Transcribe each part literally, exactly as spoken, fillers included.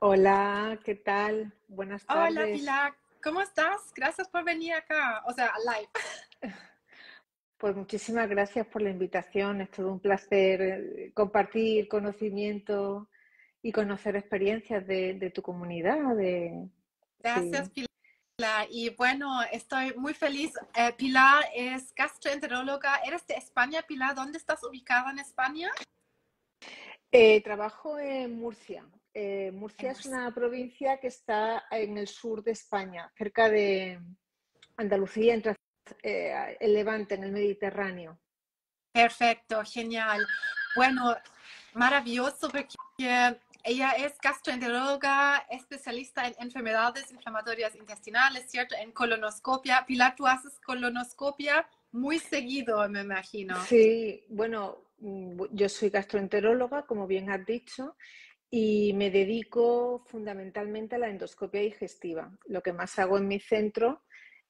Hola, ¿qué tal? Buenas tardes. Hola, Pilar. ¿Cómo estás? Gracias por venir acá, o sea, live. Pues muchísimas gracias por la invitación. Es todo un placer compartir conocimiento y conocer experiencias de, de tu comunidad. De, gracias, sí. Pilar. Y bueno, estoy muy feliz. Eh, Pilar es gastroenteróloga. ¿Eres de España, Pilar? ¿Dónde estás ubicada en España? Eh, trabajo en Murcia. Eh, Murcia es una provincia que está en el sur de España, cerca de Andalucía, entre eh, el Levante, en el Mediterráneo. Perfecto, genial. Bueno, maravilloso porque ella es gastroenteróloga, especialista en enfermedades inflamatorias intestinales, ¿cierto? En colonoscopia. Pilar, tú haces colonoscopia muy seguido, me imagino. Sí, bueno, yo soy gastroenteróloga, como bien has dicho, y me dedico fundamentalmente a la endoscopia digestiva. Lo que más hago en mi centro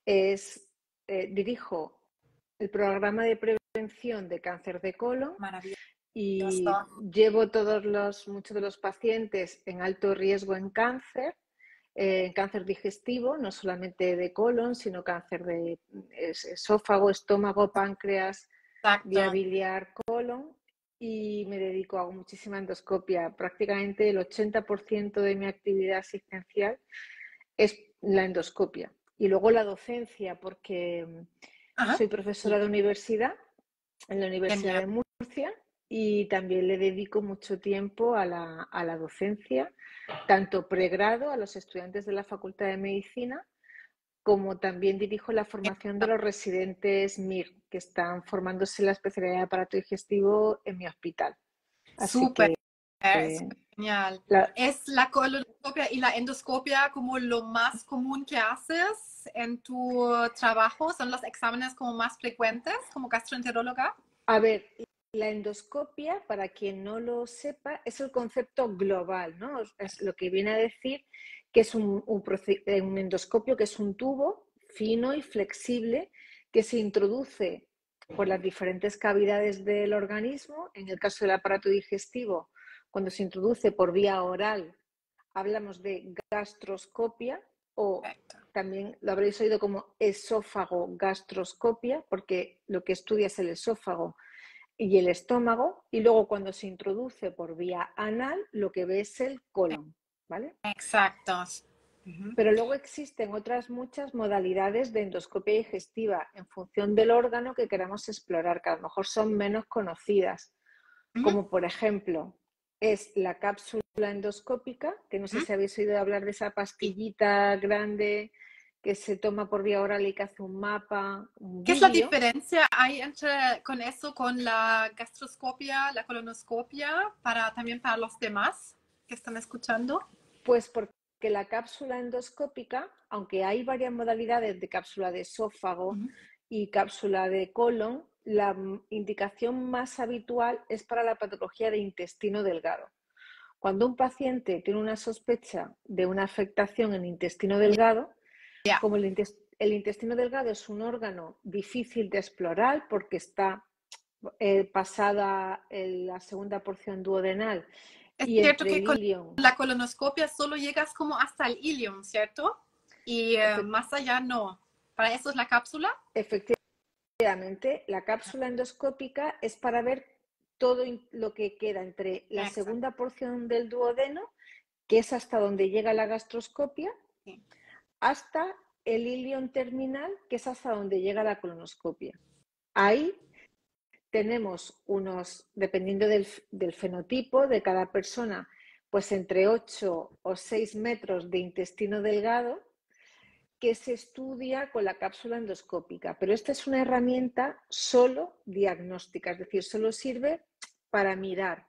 es, eh, dirijo el programa de prevención de cáncer de colon. Maravilloso. Y llevo todos los, muchos de los pacientes en alto riesgo en cáncer, eh, en cáncer digestivo, no solamente de colon, sino cáncer de esófago, estómago, páncreas, vía biliar, colon. Y me dedico a muchísima endoscopia. Prácticamente el ochenta por ciento de mi actividad asistencial es la endoscopia. Y luego la docencia, porque Ajá. soy profesora de universidad, en la Universidad de Murcia, y también le dedico mucho tiempo a la, a la docencia, tanto pregrado a los estudiantes de la Facultad de Medicina, como también dirijo la formación de los residentes M I R, que están formándose en la especialidad de aparato digestivo en mi hospital. Súper, eh, genial. La, ¿Es la colonoscopia y la endoscopia como lo más común que haces en tu trabajo? ¿Son los exámenes como más frecuentes como gastroenteróloga? A ver, la endoscopia, para quien no lo sepa, es el concepto global, ¿no? Es lo que viene a decir que es un, un, un endoscopio, que es un tubo fino y flexible que se introduce por las diferentes cavidades del organismo. En el caso del aparato digestivo, cuando se introduce por vía oral, hablamos de gastroscopia, o también lo habréis oído como esófago gastroscopia, porque lo que estudia es el esófago y el estómago. Y luego cuando se introduce por vía anal, lo que ve es el colon. ¿Vale? Exactos. Uh-huh. Pero luego existen otras muchas modalidades de endoscopia digestiva en función del órgano que queramos explorar, que a lo mejor son menos conocidas, uh-huh. como por ejemplo es la cápsula endoscópica, que no sé uh-huh. si habéis oído hablar de esa pastillita grande que se toma por vía oral y que hace un mapa. Un ¿Qué video. Es la diferencia hay entre con eso, con la gastroscopia, la colonoscopia, para también para los demás que están escuchando? Pues porque la cápsula endoscópica, aunque hay varias modalidades de cápsula de esófago uh-huh. y cápsula de colon, la indicación más habitual es para la patología de intestino delgado. Cuando un paciente tiene una sospecha de una afectación en intestino delgado, yeah. como el, intest- el intestino delgado es un órgano difícil de explorar porque está eh, pasada el, la segunda porción duodenal. Es y cierto que con la colonoscopia solo llegas como hasta el ileum, ¿cierto? Y eh, más allá no. ¿Para eso es la cápsula? Efectivamente, la cápsula endoscópica es para ver todo lo que queda entre la Exacto. segunda porción del duodeno, que es hasta donde llega la gastroscopia, sí. hasta el ileum terminal, que es hasta donde llega la colonoscopia. Ahí tenemos unos, dependiendo del, del fenotipo de cada persona, pues entre ocho o seis metros de intestino delgado que se estudia con la cápsula endoscópica. Pero esta es una herramienta solo diagnóstica, es decir, solo sirve para mirar.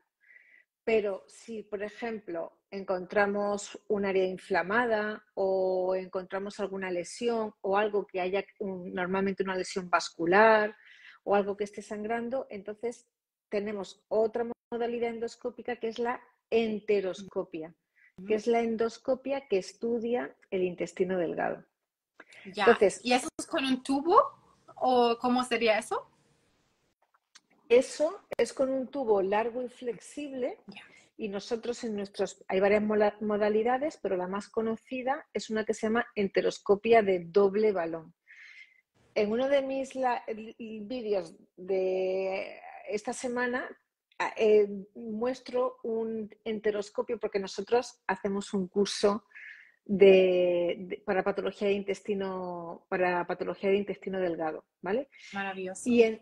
Pero si, por ejemplo, encontramos un área inflamada o encontramos alguna lesión o algo que haya un, normalmente una lesión vascular, o algo que esté sangrando, entonces tenemos otra modalidad endoscópica que es la enteroscopia, que es la endoscopia que estudia el intestino delgado. Ya. Entonces, ¿y eso es con un tubo o cómo sería eso? Eso es con un tubo largo y flexible ya. y nosotros en nuestros, hay varias modalidades, pero la más conocida es una que se llama enteroscopia de doble balón. En uno de mis vídeos de esta semana eh, muestro un enteroscopio porque nosotros hacemos un curso de, de, para patología de intestino, para patología de intestino delgado, ¿vale? Maravilloso. Y, en,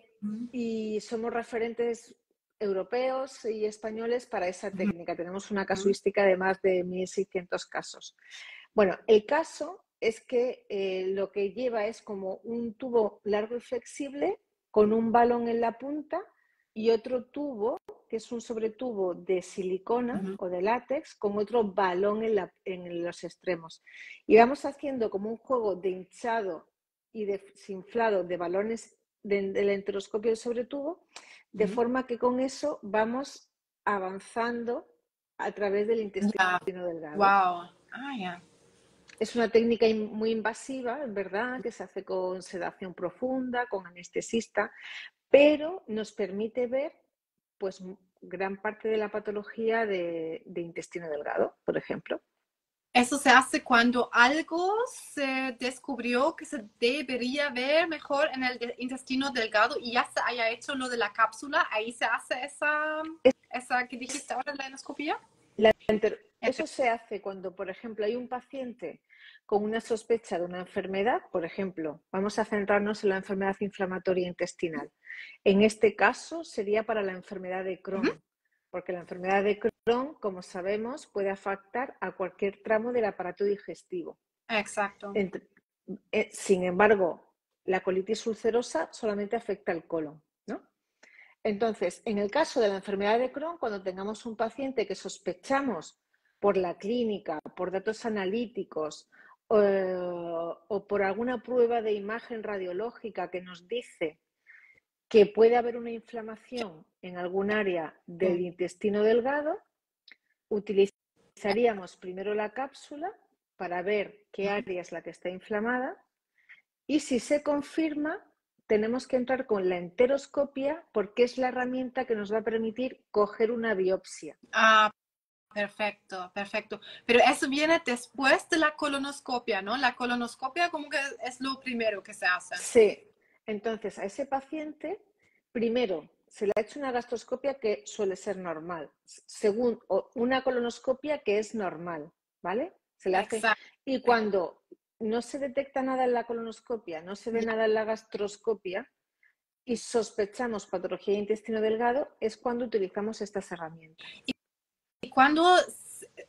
y somos referentes europeos y españoles para esa técnica. Tenemos una casuística de más de mil seiscientos casos. Bueno, el caso es que eh, lo que lleva es como un tubo largo y flexible con un balón en la punta y otro tubo, que es un sobretubo de silicona uh-huh. o de látex, con otro balón en, la, en los extremos. Y vamos haciendo como un juego de hinchado y desinflado de balones del de, de enteroscopio del sobretubo, de uh-huh. forma que con eso vamos avanzando a través del intestino wow. delgado. Wow. Oh, yeah. Es una técnica muy invasiva, en verdad, que se hace con sedación profunda, con anestesista, pero nos permite ver pues, gran parte de la patología de, de intestino delgado, por ejemplo. Eso se hace cuando algo se descubrió que se debería ver mejor en el intestino delgado y ya se haya hecho lo de la cápsula, ahí se hace esa, esa que dijiste ahora, la endoscopia. La enter Eso se hace cuando, por ejemplo, hay un paciente con una sospecha de una enfermedad, por ejemplo, vamos a centrarnos en la enfermedad inflamatoria intestinal. En este caso sería para la enfermedad de Crohn, porque la enfermedad de Crohn, como sabemos, puede afectar a cualquier tramo del aparato digestivo. Exacto. Entre, eh, sin embargo, la colitis ulcerosa solamente afecta al colon, ¿no? Entonces, en el caso de la enfermedad de Crohn, cuando tengamos un paciente que sospechamos por la clínica, por datos analíticos eh, o por alguna prueba de imagen radiológica que nos dice que puede haber una inflamación en algún área del intestino delgado, utilizaríamos primero la cápsula para ver qué área es la que está inflamada y si se confirma tenemos que entrar con la enteroscopia porque es la herramienta que nos va a permitir coger una biopsia. Ah. Perfecto, perfecto. Pero eso viene después de la colonoscopia, ¿no? La colonoscopia como que es lo primero que se hace. Sí. Entonces, a ese paciente, primero, se le ha hecho una gastroscopia que suele ser normal. Según, o una colonoscopia que es normal, ¿vale? Se le hace. Exacto. Y cuando no se detecta nada en la colonoscopia, no se ve nada en la gastroscopia y sospechamos patología de intestino delgado, es cuando utilizamos estas herramientas. Y ¿cuándo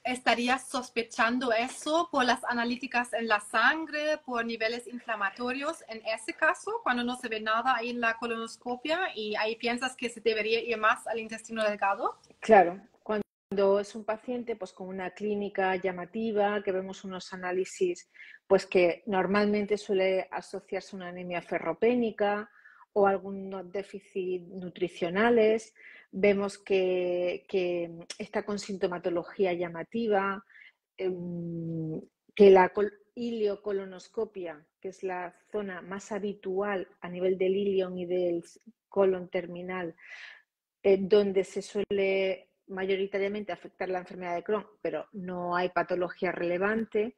estarías sospechando eso por las analíticas en la sangre, por niveles inflamatorios? En ese caso, cuando no se ve nada ahí en la colonoscopia y ahí piensas que se debería ir más al intestino delgado. Claro, cuando es un paciente pues, con una clínica llamativa, que vemos unos análisis pues, que normalmente suele asociarse a una anemia ferropénica o algunos déficits nutricionales, vemos que, que está con sintomatología llamativa, eh, que la ileocolonoscopia, que es la zona más habitual a nivel del ilion y del colon terminal, eh, donde se suele mayoritariamente afectar la enfermedad de Crohn, pero no hay patología relevante.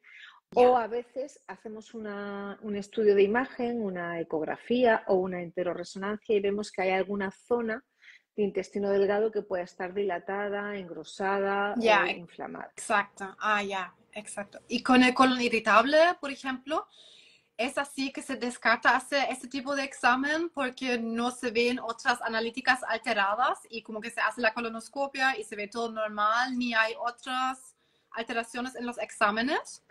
O a veces hacemos una, un estudio de imagen, una ecografía o una enteroresonancia y vemos que hay alguna zona de intestino delgado que pueda estar dilatada, engrosada yeah, o inflamada. Exacto, ah, ya, yeah, exacto. Y con el colon irritable, por ejemplo, ¿es así que se descarta hacer este tipo de examen porque no se ven otras analíticas alteradas y como que se hace la colonoscopia y se ve todo normal, ni hay otras alteraciones en los exámenes?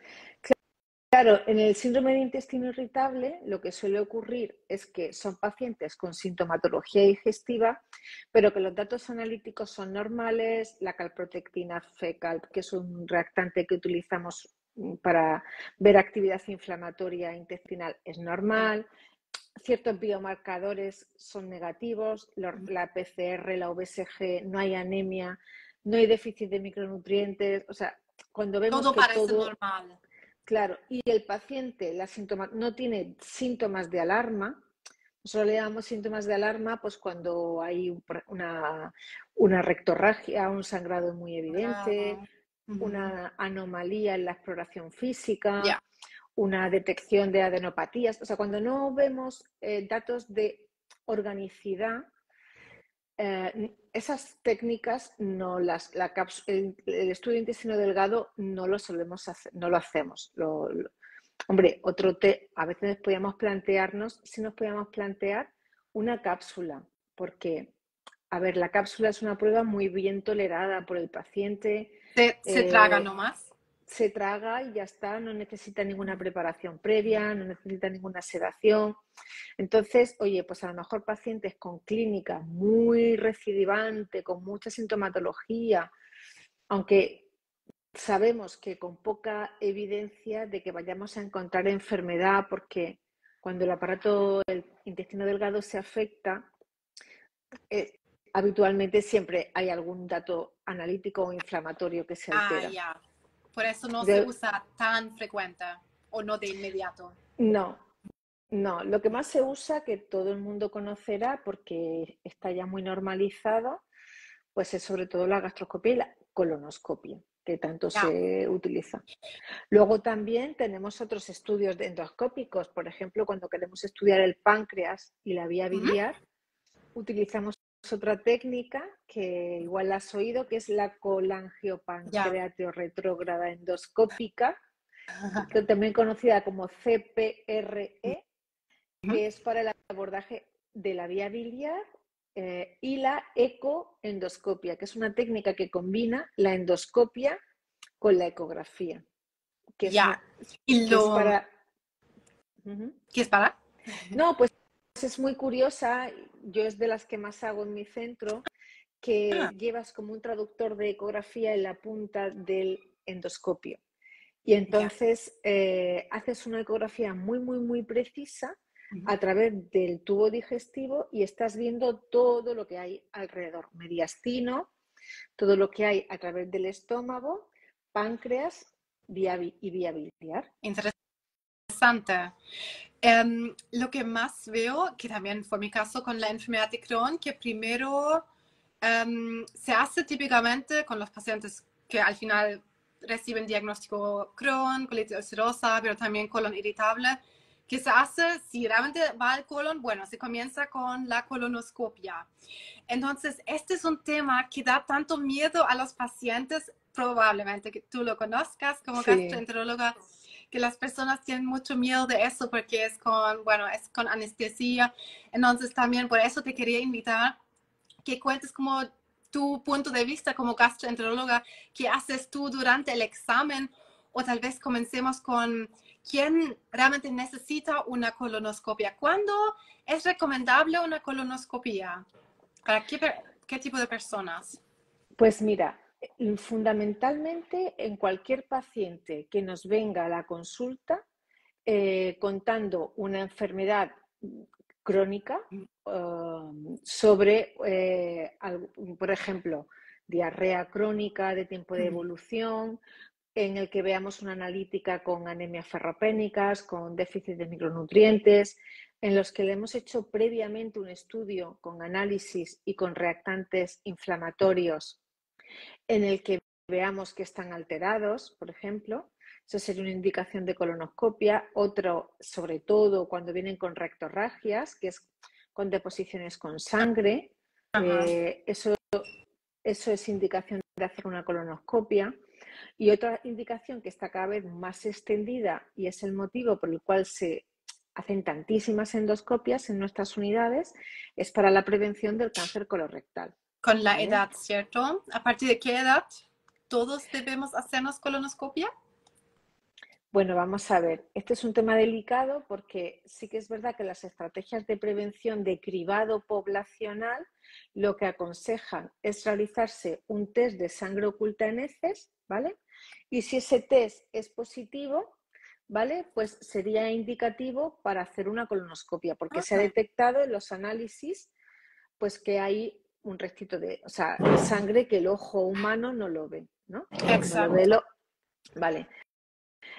Claro, en el síndrome de intestino irritable lo que suele ocurrir es que son pacientes con sintomatología digestiva, pero que los datos analíticos son normales, la calprotectina fecal, que es un reactante que utilizamos para ver actividad inflamatoria intestinal, es normal, ciertos biomarcadores son negativos, la P C R, la V S G, no hay anemia, no hay déficit de micronutrientes, o sea, cuando vemos todo que parece todo... normal. Claro, y el paciente la sintoma, no tiene síntomas de alarma, Nosotros le llamamos síntomas de alarma pues cuando hay una, una rectorragia, un sangrado muy evidente, ah, uh-huh. una anomalía en la exploración física, yeah. una detección de adenopatías. O sea, cuando no vemos eh, datos de organicidad, eh, esas técnicas, no las, la el, el estudio de intestino delgado no lo solemos hacer, no lo hacemos. Lo, lo, Hombre, otro te, a veces podíamos plantearnos, si nos podíamos plantear una cápsula, porque, a ver, la cápsula es una prueba muy bien tolerada por el paciente. Se, eh, se traga nomás. Se traga y ya está, no necesita ninguna preparación previa, no necesita ninguna sedación. Entonces, oye, pues a lo mejor pacientes con clínica muy recidivante, con mucha sintomatología, aunque... sabemos que con poca evidencia de que vayamos a encontrar enfermedad, porque cuando el aparato del intestino delgado se afecta, eh, habitualmente siempre hay algún dato analítico o inflamatorio que se altera. Ah, ya. Por eso no de... se usa tan frecuente o no de inmediato. No, no. Lo que más se usa, que todo el mundo conocerá porque está ya muy normalizado, pues es sobre todo la gastroscopia y la colonoscopia, que tanto yeah. se utiliza. Luego también tenemos otros estudios endoscópicos, por ejemplo, cuando queremos estudiar el páncreas y la vía biliar, uh-huh. utilizamos otra técnica que igual la has oído, que es la colangiopancreatografía retrógrada endoscópica, uh-huh. que también conocida como C P R E, uh-huh. que es para el abordaje de la vía biliar. Eh, y la ecoendoscopia, que es una técnica que combina la endoscopia con la ecografía. Que ya. Es, una, y lo... que es para... Uh-huh. ¿Qué es para? No, pues es muy curiosa. Yo es de las que más hago en mi centro, que ah. llevas como un traductor de ecografía en la punta del endoscopio. Y entonces eh, haces una ecografía muy, muy, muy precisa a través del tubo digestivo y estás viendo todo lo que hay alrededor, mediastino, todo lo que hay a través del estómago, páncreas y vía biliar. Interesante. Um, lo que más veo, que también fue mi caso con la enfermedad de Crohn, que primero um, se hace típicamente con los pacientes que al final reciben diagnóstico Crohn, colitis ulcerosa, pero también colon irritable, que se hace, si realmente va al colon, bueno, se comienza con la colonoscopia. Entonces, este es un tema que da tanto miedo a los pacientes, probablemente que tú lo conozcas como sí. gastroenteróloga, que las personas tienen mucho miedo de eso porque es con, bueno, es con anestesia. Entonces, también por eso te quería invitar que cuentes como tu punto de vista como gastroenteróloga, qué haces tú durante el examen, o tal vez comencemos con... ¿Quién realmente necesita una colonoscopia? ¿Cuándo es recomendable una colonoscopia? ¿Para qué, qué tipo de personas? Pues mira, fundamentalmente en cualquier paciente que nos venga a la consulta eh, contando una enfermedad crónica eh, sobre, eh, por ejemplo, diarrea crónica de tiempo de evolución, en el que veamos una analítica con anemias ferropénicas, con déficit de micronutrientes, en los que le hemos hecho previamente un estudio con análisis y con reactantes inflamatorios, en el que veamos que están alterados, por ejemplo. Eso sería una indicación de colonoscopia. Otro, sobre todo, cuando vienen con rectorragias, que es con deposiciones con sangre. Eh, eso, eso es indicación de hacer una colonoscopia. Y otra indicación que está cada vez más extendida y es el motivo por el cual se hacen tantísimas endoscopias en nuestras unidades es para la prevención del cáncer colorectal. Con la ¿Vale? edad, ¿cierto? ¿A partir de qué edad todos debemos hacernos colonoscopia? Bueno, vamos a ver. Este es un tema delicado porque sí que es verdad que las estrategias de prevención de cribado poblacional lo que aconsejan es realizarse un test de sangre oculta en heces, ¿vale? Y si ese test es positivo, ¿vale? Pues sería indicativo para hacer una colonoscopia, porque okay. se ha detectado en los análisis pues que hay un restito de, o sea, sangre que el ojo humano no lo ve, ¿no? Exacto. No lo ve lo... Vale.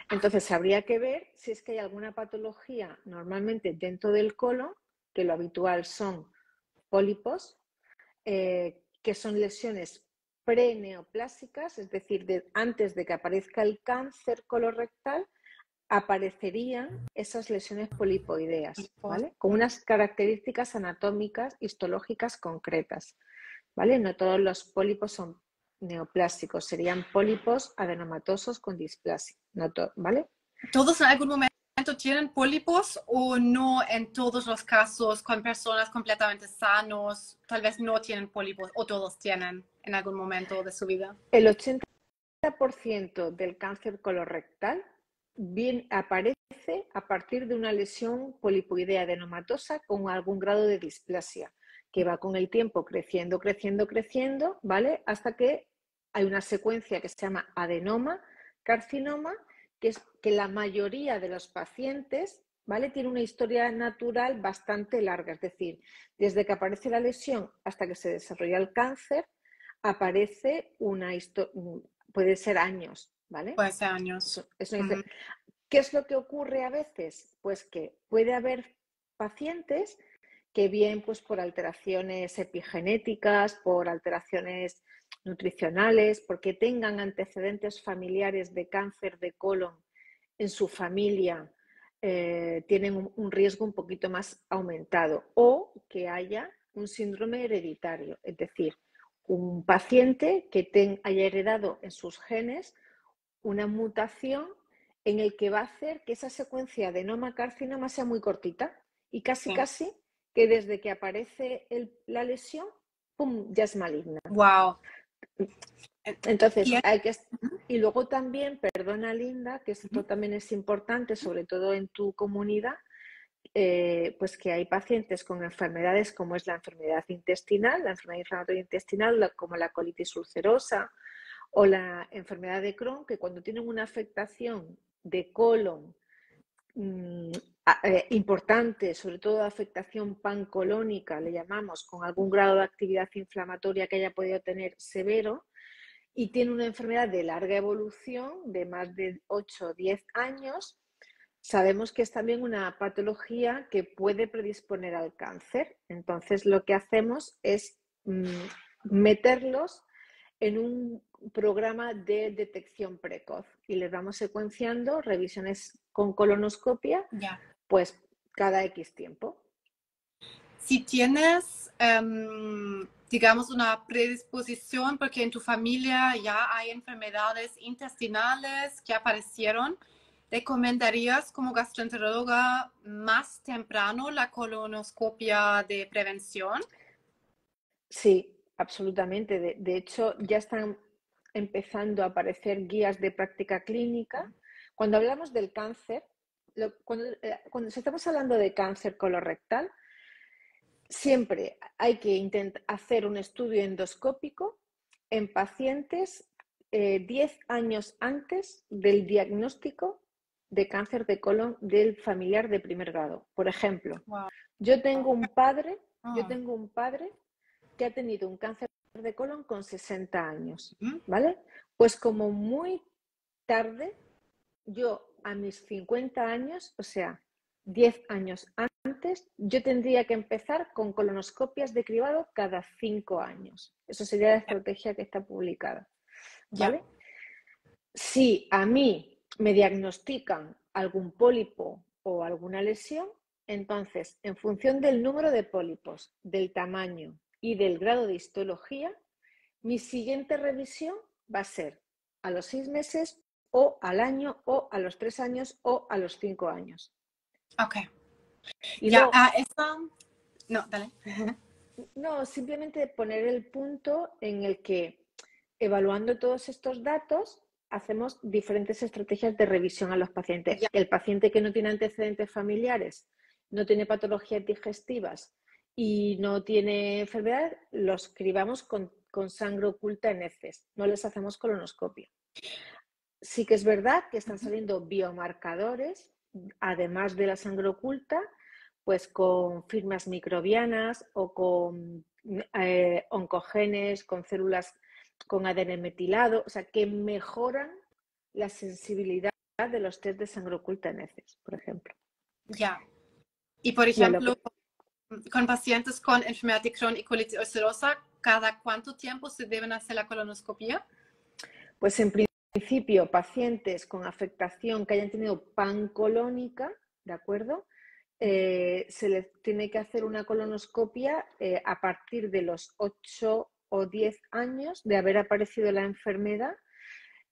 Entonces habría que ver si es que hay alguna patología normalmente dentro del colon que lo habitual son pólipos, eh, que son lesiones preneoplásicas, es decir, de, antes de que aparezca el cáncer colorectal, aparecerían esas lesiones polipoideas, ¿vale? Con unas características anatómicas, histológicas concretas, ¿vale? No todos los pólipos son neoplásicos, serían pólipos adenomatosos con displasia, no to- ¿vale? ¿Todos en algún momento tienen pólipos o no en todos los casos con personas completamente sanos? Tal vez no tienen pólipos o todos tienen en algún momento de su vida. El ochenta por ciento del cáncer colorectal bien aparece a partir de una lesión polipoidea adenomatosa con algún grado de displasia, que va con el tiempo creciendo, creciendo, creciendo, ¿vale? Hasta que hay una secuencia que se llama adenoma, carcinoma, que es que la mayoría de los pacientes, ¿vale?, tiene una historia natural bastante larga, es decir, desde que aparece la lesión hasta que se desarrolla el cáncer, aparece una historia, puede ser años, ¿vale? Puede ser años. Eso dice. Uh-huh. ¿Qué es lo que ocurre a veces? Pues que puede haber pacientes que bien pues por alteraciones epigenéticas, por alteraciones nutricionales, porque tengan antecedentes familiares de cáncer de colon en su familia, eh, tienen un, un riesgo un poquito más aumentado, o que haya un síndrome hereditario, es decir, un paciente que ten, haya heredado en sus genes una mutación en el que va a hacer que esa secuencia de adenoma-carcinoma sea muy cortita y casi sí. casi que desde que aparece el, la lesión, ¡pum!, ya es maligna. Wow. Entonces, ¿Y, hay que, y luego también, perdona Linda, que esto también es importante, sobre todo en tu comunidad, eh, pues que hay pacientes con enfermedades como es la enfermedad intestinal, la enfermedad inflamatoria intestinal, la, como la colitis ulcerosa, o la enfermedad de Crohn, que cuando tienen una afectación de colon mmm, eh, importante, sobre todo afectación pancolónica, le llamamos, con algún grado de actividad inflamatoria que haya podido tener severo, y tiene una enfermedad de larga evolución, de más de ocho o diez años, sabemos que es también una patología que puede predisponer al cáncer. Entonces lo que hacemos es mmm, meterlos en un programa de detección precoz y les vamos secuenciando revisiones con colonoscopia, yeah. pues cada X tiempo. Si tienes, um, digamos, una predisposición, porque en tu familia ya hay enfermedades intestinales que aparecieron, ¿recomendarías como gastroenteróloga más temprano la colonoscopia de prevención? Sí, absolutamente. De, de hecho, ya están empezando a aparecer guías de práctica clínica. Cuando hablamos del cáncer, lo, cuando, eh, cuando estamos hablando de cáncer colorectal, siempre hay que intentar hacer un estudio endoscópico en pacientes eh, diez años antes del diagnóstico de cáncer de colon del familiar de primer grado. Por ejemplo, wow. yo tengo un padre, oh. yo tengo un padre que ha tenido un cáncer de colon con sesenta años, ¿vale? Pues como muy tarde, yo a mis cincuenta años, o sea, diez años antes, yo tendría que empezar con colonoscopias de cribado cada cinco años. Eso sería la estrategia que está publicada, ¿vale? Ya. Si a mí me diagnostican algún pólipo o alguna lesión, entonces, en función del número de pólipos, del tamaño y del grado de histología, mi siguiente revisión va a ser a los seis meses o al año o a los tres años o a los cinco años. Ok. Y ya, luego, uh, esta... No, dale. No, simplemente poner el punto en el que, evaluando todos estos datos, hacemos diferentes estrategias de revisión a los pacientes. Ya. El paciente que no tiene antecedentes familiares, no tiene patologías digestivas, y no tiene enfermedad, los cribamos con, con sangre oculta en heces, no les hacemos colonoscopia. Sí que es verdad que están saliendo biomarcadores, además de la sangre oculta, pues con firmas microbianas o con eh, oncogenes, con células con A D N metilado, o sea, que mejoran la sensibilidad de los test de sangre oculta en heces, por ejemplo. Ya. Y por ejemplo... con pacientes con enfermedad de Crohn y colitis ulcerosa, ¿cada cuánto tiempo se deben hacer la colonoscopia? Pues en principio, pacientes con afectación que hayan tenido pancolónica, ¿de acuerdo? Eh, se les tiene que hacer una colonoscopia eh, a partir de los ocho o diez años de haber aparecido la enfermedad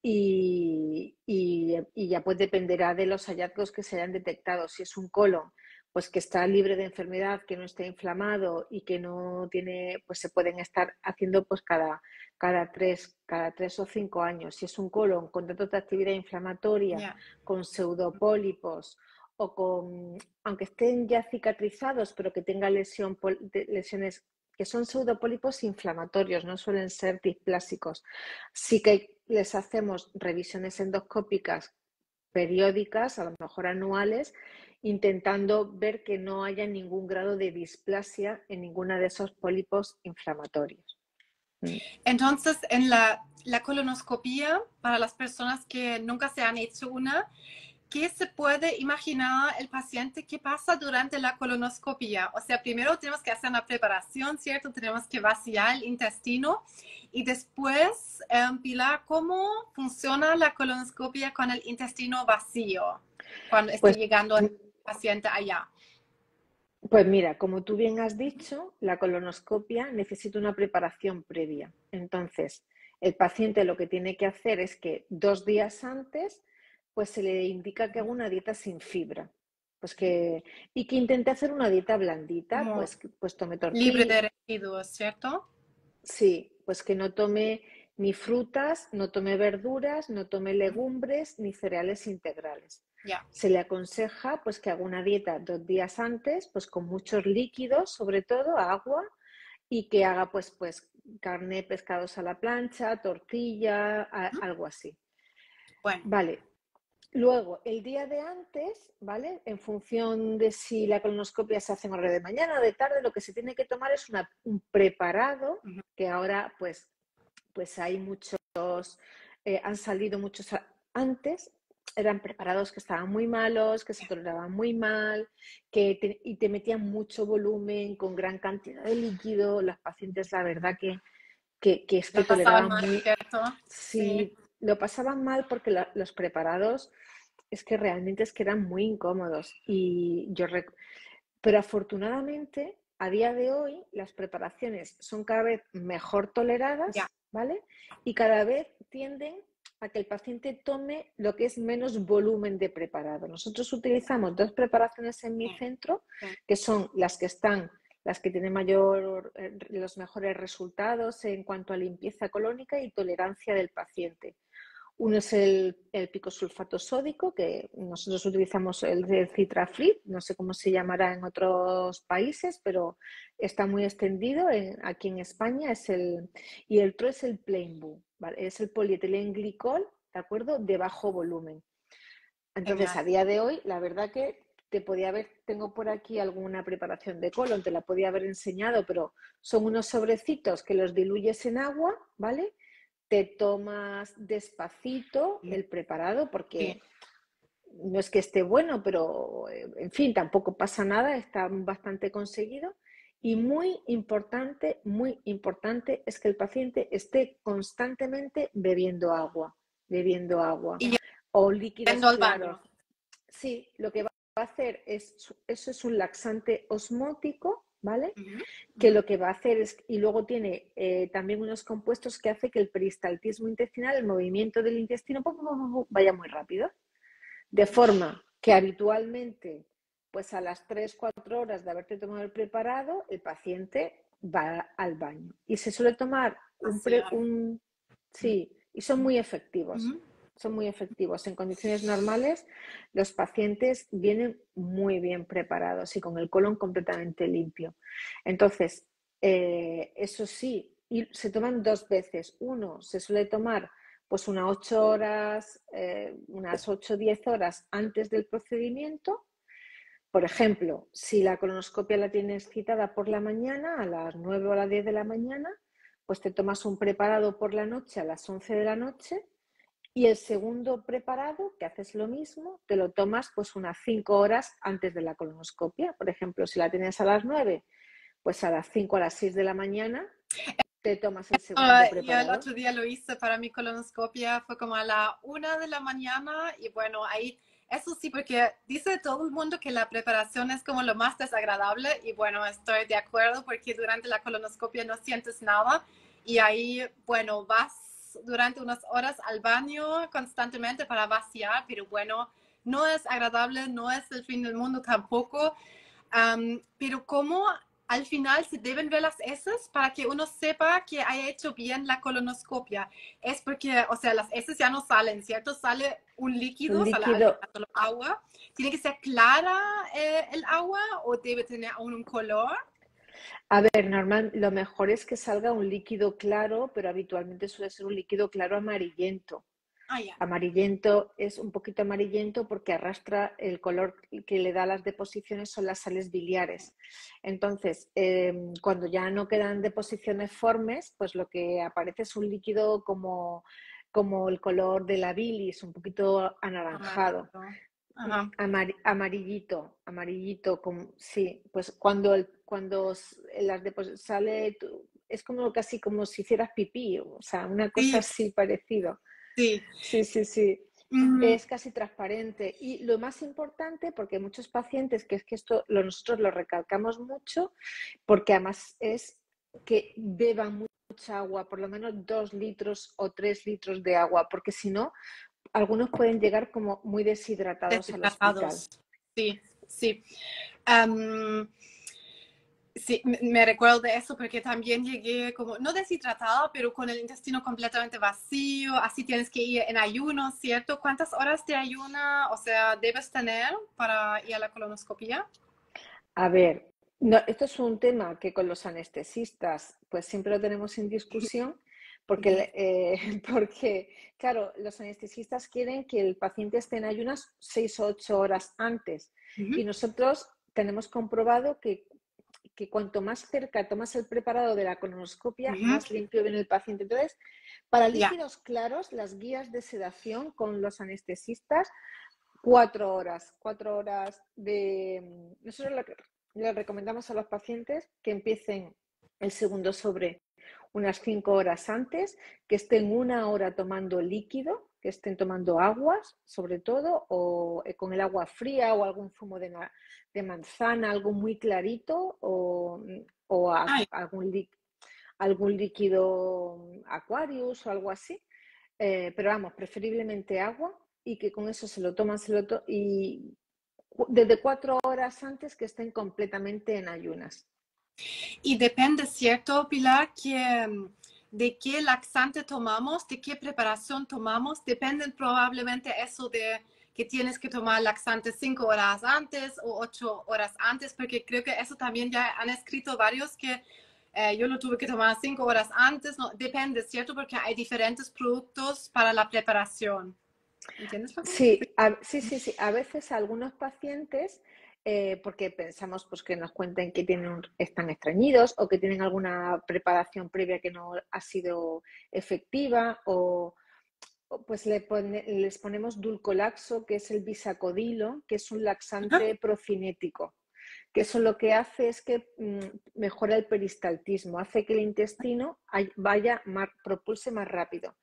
y, y, y ya pues dependerá de los hallazgos que se hayan detectado. Si es un colon, pues que está libre de enfermedad, que no esté inflamado y que no tiene, pues se pueden estar haciendo pues cada, cada, tres, cada tres o cinco años. Si es un colon con datos de actividad inflamatoria, yeah, con pseudopólipos, o con, aunque estén ya cicatrizados, pero que tengan lesión, lesiones que son pseudopólipos inflamatorios, no suelen ser displásicos. Sí que les hacemos revisiones endoscópicas periódicas, a lo mejor anuales, intentando ver que no haya ningún grado de displasia en ninguna de esos pólipos inflamatorios. Entonces, en la, la colonoscopia, para las personas que nunca se han hecho una, ¿qué se puede imaginar el paciente que pasa durante la colonoscopia? O sea, primero tenemos que hacer una preparación, ¿cierto? Tenemos que vaciar el intestino. Y después, eh, Pilar, ¿cómo funciona la colonoscopia con el intestino vacío cuando pues, esté llegando el paciente allá? Pues mira, como tú bien has dicho, la colonoscopia necesita una preparación previa. Entonces, el paciente lo que tiene que hacer es que dos días antes pues se le indica que haga una dieta sin fibra, pues que, y que intente hacer una dieta blandita, no, pues, pues tome tortilla. Libre de residuos, ¿cierto? Sí, pues que no tome ni frutas, no tome verduras, no tome legumbres, ni cereales integrales. Yeah. Se le aconseja pues que haga una dieta dos días antes, pues con muchos líquidos, sobre todo agua, y que haga pues, pues carne, pescados a la plancha, tortilla, a, mm. algo así. Bueno. Vale. Luego, el día de antes, ¿vale? En función de si la colonoscopia se hace en hora de mañana o de tarde, lo que se tiene que tomar es una, un preparado, uh-huh, que ahora pues, pues hay muchos, eh, han salido muchos, antes eran preparados que estaban muy malos, que se toleraban muy mal, que te, y te metían mucho volumen con gran cantidad de líquido. Los pacientes, la verdad que, que, que es que lo toleraban mal, muy... ¿cierto? Sí, sí. Lo pasaban mal porque la, los preparados es que realmente es que eran muy incómodos. Y yo rec... Pero afortunadamente, a día de hoy, las preparaciones son cada vez mejor toleradas, yeah, ¿vale? Y cada vez tienden a que el paciente tome lo que es menos volumen de preparado. Nosotros utilizamos dos preparaciones en mi centro, que son las que están, las que tienen mayor, los mejores resultados en cuanto a limpieza colónica y tolerancia del paciente. Uno es el, el picosulfato sódico, que nosotros utilizamos el de Citraflip, no sé cómo se llamará en otros países, pero está muy extendido en, aquí en España. Es el, y el otro es el Pleinvue, ¿vale? Es el polietilenglicol, ¿de acuerdo? De bajo volumen. Entonces, a día de hoy, la verdad que te podía haber, tengo por aquí alguna preparación de colon, te la podía haber enseñado, pero son unos sobrecitos que los diluyes en agua, ¿vale? Te tomas despacito el preparado porque no es que esté bueno, pero en fin, tampoco pasa nada, está bastante conseguido. Y muy importante, muy importante es que el paciente esté constantemente bebiendo agua, bebiendo agua y o líquidos claros. Sí, lo que va a hacer es, eso es un laxante osmótico, ¿vale? Uh-huh. Que lo que va a hacer es, y luego tiene eh, también unos compuestos que hace que el peristaltismo intestinal, el movimiento del intestino, pum, pum, pum, pum, vaya muy rápido. De forma que habitualmente, pues a las tres, cuatro horas de haberte tomado el preparado, el paciente va al baño. Y se suele tomar un... Pre, un sí, y son muy efectivos. Uh-huh. Son muy efectivos. En condiciones normales, los pacientes vienen muy bien preparados y con el colon completamente limpio. Entonces, eh, eso sí, y se toman dos veces. Uno, se suele tomar pues unas ocho horas, eh, unas ocho o diez horas antes del procedimiento. Por ejemplo, si la colonoscopia la tienes citada por la mañana, a las nueve o a las diez de la mañana, pues te tomas un preparado por la noche, a las once de la noche, Y el segundo preparado, que haces lo mismo, te lo tomas pues unas cinco horas antes de la colonoscopia. Por ejemplo, si la tenías a las nueve, pues a las cinco, a las seis de la mañana, te tomas el segundo uh, preparado. Yo el otro día lo hice para mi colonoscopia, fue como a la una de la mañana y bueno, ahí... Eso sí, porque dice todo el mundo que la preparación es como lo más desagradable y bueno, estoy de acuerdo porque durante la colonoscopia no sientes nada y ahí, bueno, vas durante unas horas al baño constantemente para vaciar, pero bueno, no es agradable, no es el fin del mundo tampoco. Um, pero ¿cómo al final se deben ver las heces para que uno sepa que haya hecho bien la colonoscopia? Es porque, o sea, las heces ya no salen, ¿cierto? Sale... Un líquido, un líquido. Solo agua. ¿Tiene que ser clara eh, el agua o debe tener aún un color? A ver, normal, lo mejor es que salga un líquido claro, pero habitualmente suele ser un líquido claro amarillento. Ah, yeah. Amarillento, es un poquito amarillento porque arrastra el color que le da a las deposiciones, son las sales biliares. Entonces, eh, cuando ya no quedan deposiciones formes, pues lo que aparece es un líquido como... como el color de la bilis, un poquito anaranjado, Ajá. Amar, amarillito, amarillito, como, sí, pues cuando, el, cuando las depos sale, es como casi como si hicieras pipí, o sea, una cosa sí. así parecido. Sí, sí, sí, sí. Uh-huh. Es casi transparente. Y lo más importante, porque muchos pacientes, que es que esto lo, nosotros lo recalcamos mucho, porque además es que beban mucho. Mucha agua, por lo menos dos litros o tres litros de agua, porque si no, algunos pueden llegar como muy deshidratados, deshidratados. al hospital. Sí, sí. Um, sí, me recuerdo de eso porque también llegué como, no deshidratada, pero con el intestino completamente vacío, así tienes que ir en ayuno, ¿cierto? ¿Cuántas horas de ayuno, o sea, debes tener para ir a la colonoscopia? A ver... No, esto es un tema que con los anestesistas pues siempre lo tenemos en discusión porque, eh, porque claro, los anestesistas quieren que el paciente esté en ayunas seis o ocho horas antes uh-huh. y nosotros tenemos comprobado que, que cuanto más cerca tomas el preparado de la colonoscopia, uh-huh. más limpio viene el paciente. Entonces, para líquidos yeah. claros, las guías de sedación con los anestesistas, cuatro horas, cuatro horas de... Nosotros lo que... Les recomendamos a los pacientes que empiecen el segundo sobre unas cinco horas antes, que estén una hora tomando líquido, que estén tomando aguas, sobre todo, o con el agua fría o algún zumo de, de manzana, algo muy clarito o, o a, algún, algún líquido Aquarius o algo así. Eh, pero vamos, preferiblemente agua y que con eso se lo toman, se lo to- y... desde cuatro horas antes que estén completamente en ayunas. Y depende, ¿cierto, Pilar? Que de qué laxante tomamos, de qué preparación tomamos, depende probablemente eso de que tienes que tomar laxante cinco horas antes o ocho horas antes, porque creo que eso también ya han escrito varios que eh, yo lo tuve que tomar cinco horas antes, no, depende, ¿cierto? Porque hay diferentes productos para la preparación. Sí, a, sí, sí, sí. A veces a algunos pacientes, eh, porque pensamos pues, que nos cuenten que tienen un, están estreñidos o que tienen alguna preparación previa que no ha sido efectiva o pues le pone, les ponemos Dulcolaxo, que es el bisacodilo, que es un laxante ¿Ah? profinético, que eso lo que hace es que mm, mejora el peristaltismo, hace que el intestino vaya más, propulse más rápido.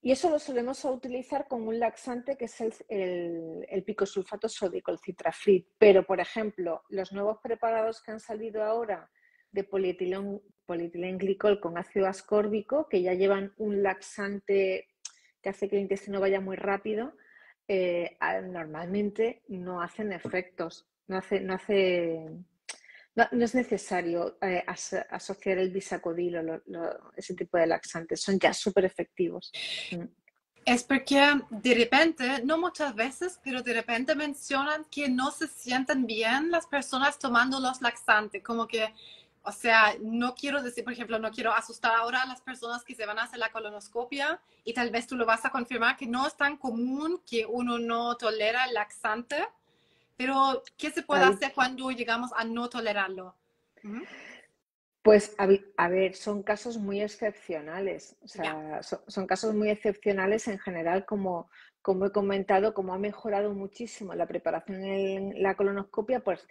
Y eso lo solemos utilizar con un laxante que es el, el, el picosulfato sódico, el Citraflip. Pero, por ejemplo, los nuevos preparados que han salido ahora de polietilenglicol con ácido ascórbico, que ya llevan un laxante que hace que el intestino vaya muy rápido, eh, normalmente no hacen efectos, no hace... No hace No, no es necesario eh, as, asociar el bisacodilo, lo, lo, ese tipo de laxantes, son ya súper efectivos. Es porque de repente, no muchas veces, pero de repente mencionan que no se sienten bien las personas tomando los laxantes, como que, o sea, no quiero decir, por ejemplo, no quiero asustar ahora a las personas que se van a hacer la colonoscopia y tal vez tú lo vas a confirmar que no es tan común que uno no tolera el laxante. Pero, ¿qué se puede Ahí. hacer cuando llegamos a no tolerarlo? Pues, a, a ver, son casos muy excepcionales, o sea, son, son casos muy excepcionales en general, como, como he comentado, como ha mejorado muchísimo la preparación en la colonoscopia, pues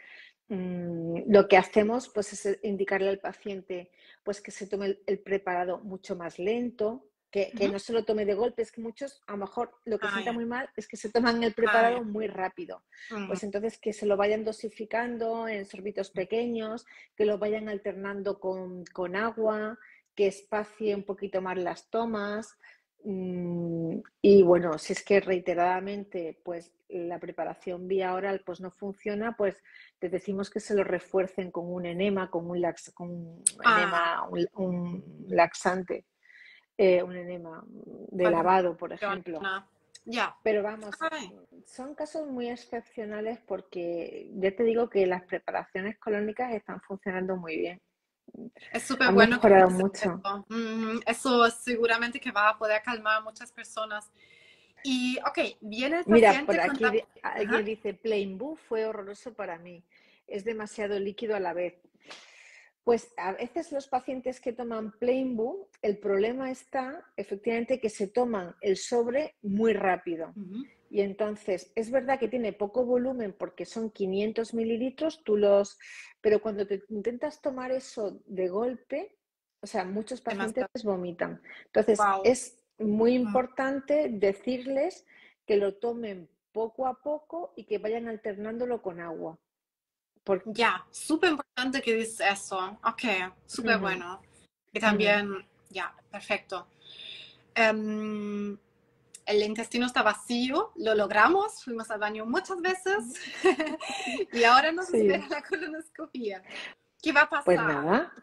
mmm, lo que hacemos pues, es indicarle al paciente pues, que se tome el, el preparado mucho más lento, que, que uh-huh. no se lo tome de golpe, es que muchos a lo mejor lo que ah, sienta muy mal es que se toman el preparado ah, muy rápido, uh-huh. pues entonces que se lo vayan dosificando en sorbitos pequeños, que lo vayan alternando con, con agua, que espacie un poquito más las tomas mm, y bueno, si es que reiteradamente pues la preparación vía oral pues no funciona, pues les decimos que se lo refuercen con un enema, con un, lax, con un, enema, ah. un, un laxante. Eh, un enema de vale. lavado, por ejemplo. No. Yeah. Pero vamos, Ay. son casos muy excepcionales porque ya te digo que las preparaciones colónicas están funcionando muy bien. Es súper bueno. Han mejorado mucho. Mm, eso seguramente que va a poder calmar a muchas personas. Y, ok, viene el paciente. Mira, por aquí con la... alguien Ajá. dice, Pleinvue fue horroroso para mí. Es demasiado líquido a la vez. Pues a veces los pacientes que toman Pleinvue, el problema está efectivamente que se toman el sobre muy rápido. Uh-huh. Y entonces es verdad que tiene poco volumen porque son quinientos mililitros, tú los... pero cuando te intentas tomar eso de golpe, o sea, muchos pacientes vomitan. Entonces wow. es muy importante decirles que lo tomen poco a poco y que vayan alternándolo con agua. Por... Ya, yeah, súper importante que dices eso. Ok, súper uh-huh. bueno. Y también, uh-huh. ya, yeah, perfecto. Um, el intestino está vacío, lo logramos, fuimos al baño muchas veces y ahora nos sí. espera la colonoscopia. ¿Qué va a pasar? Pues nada,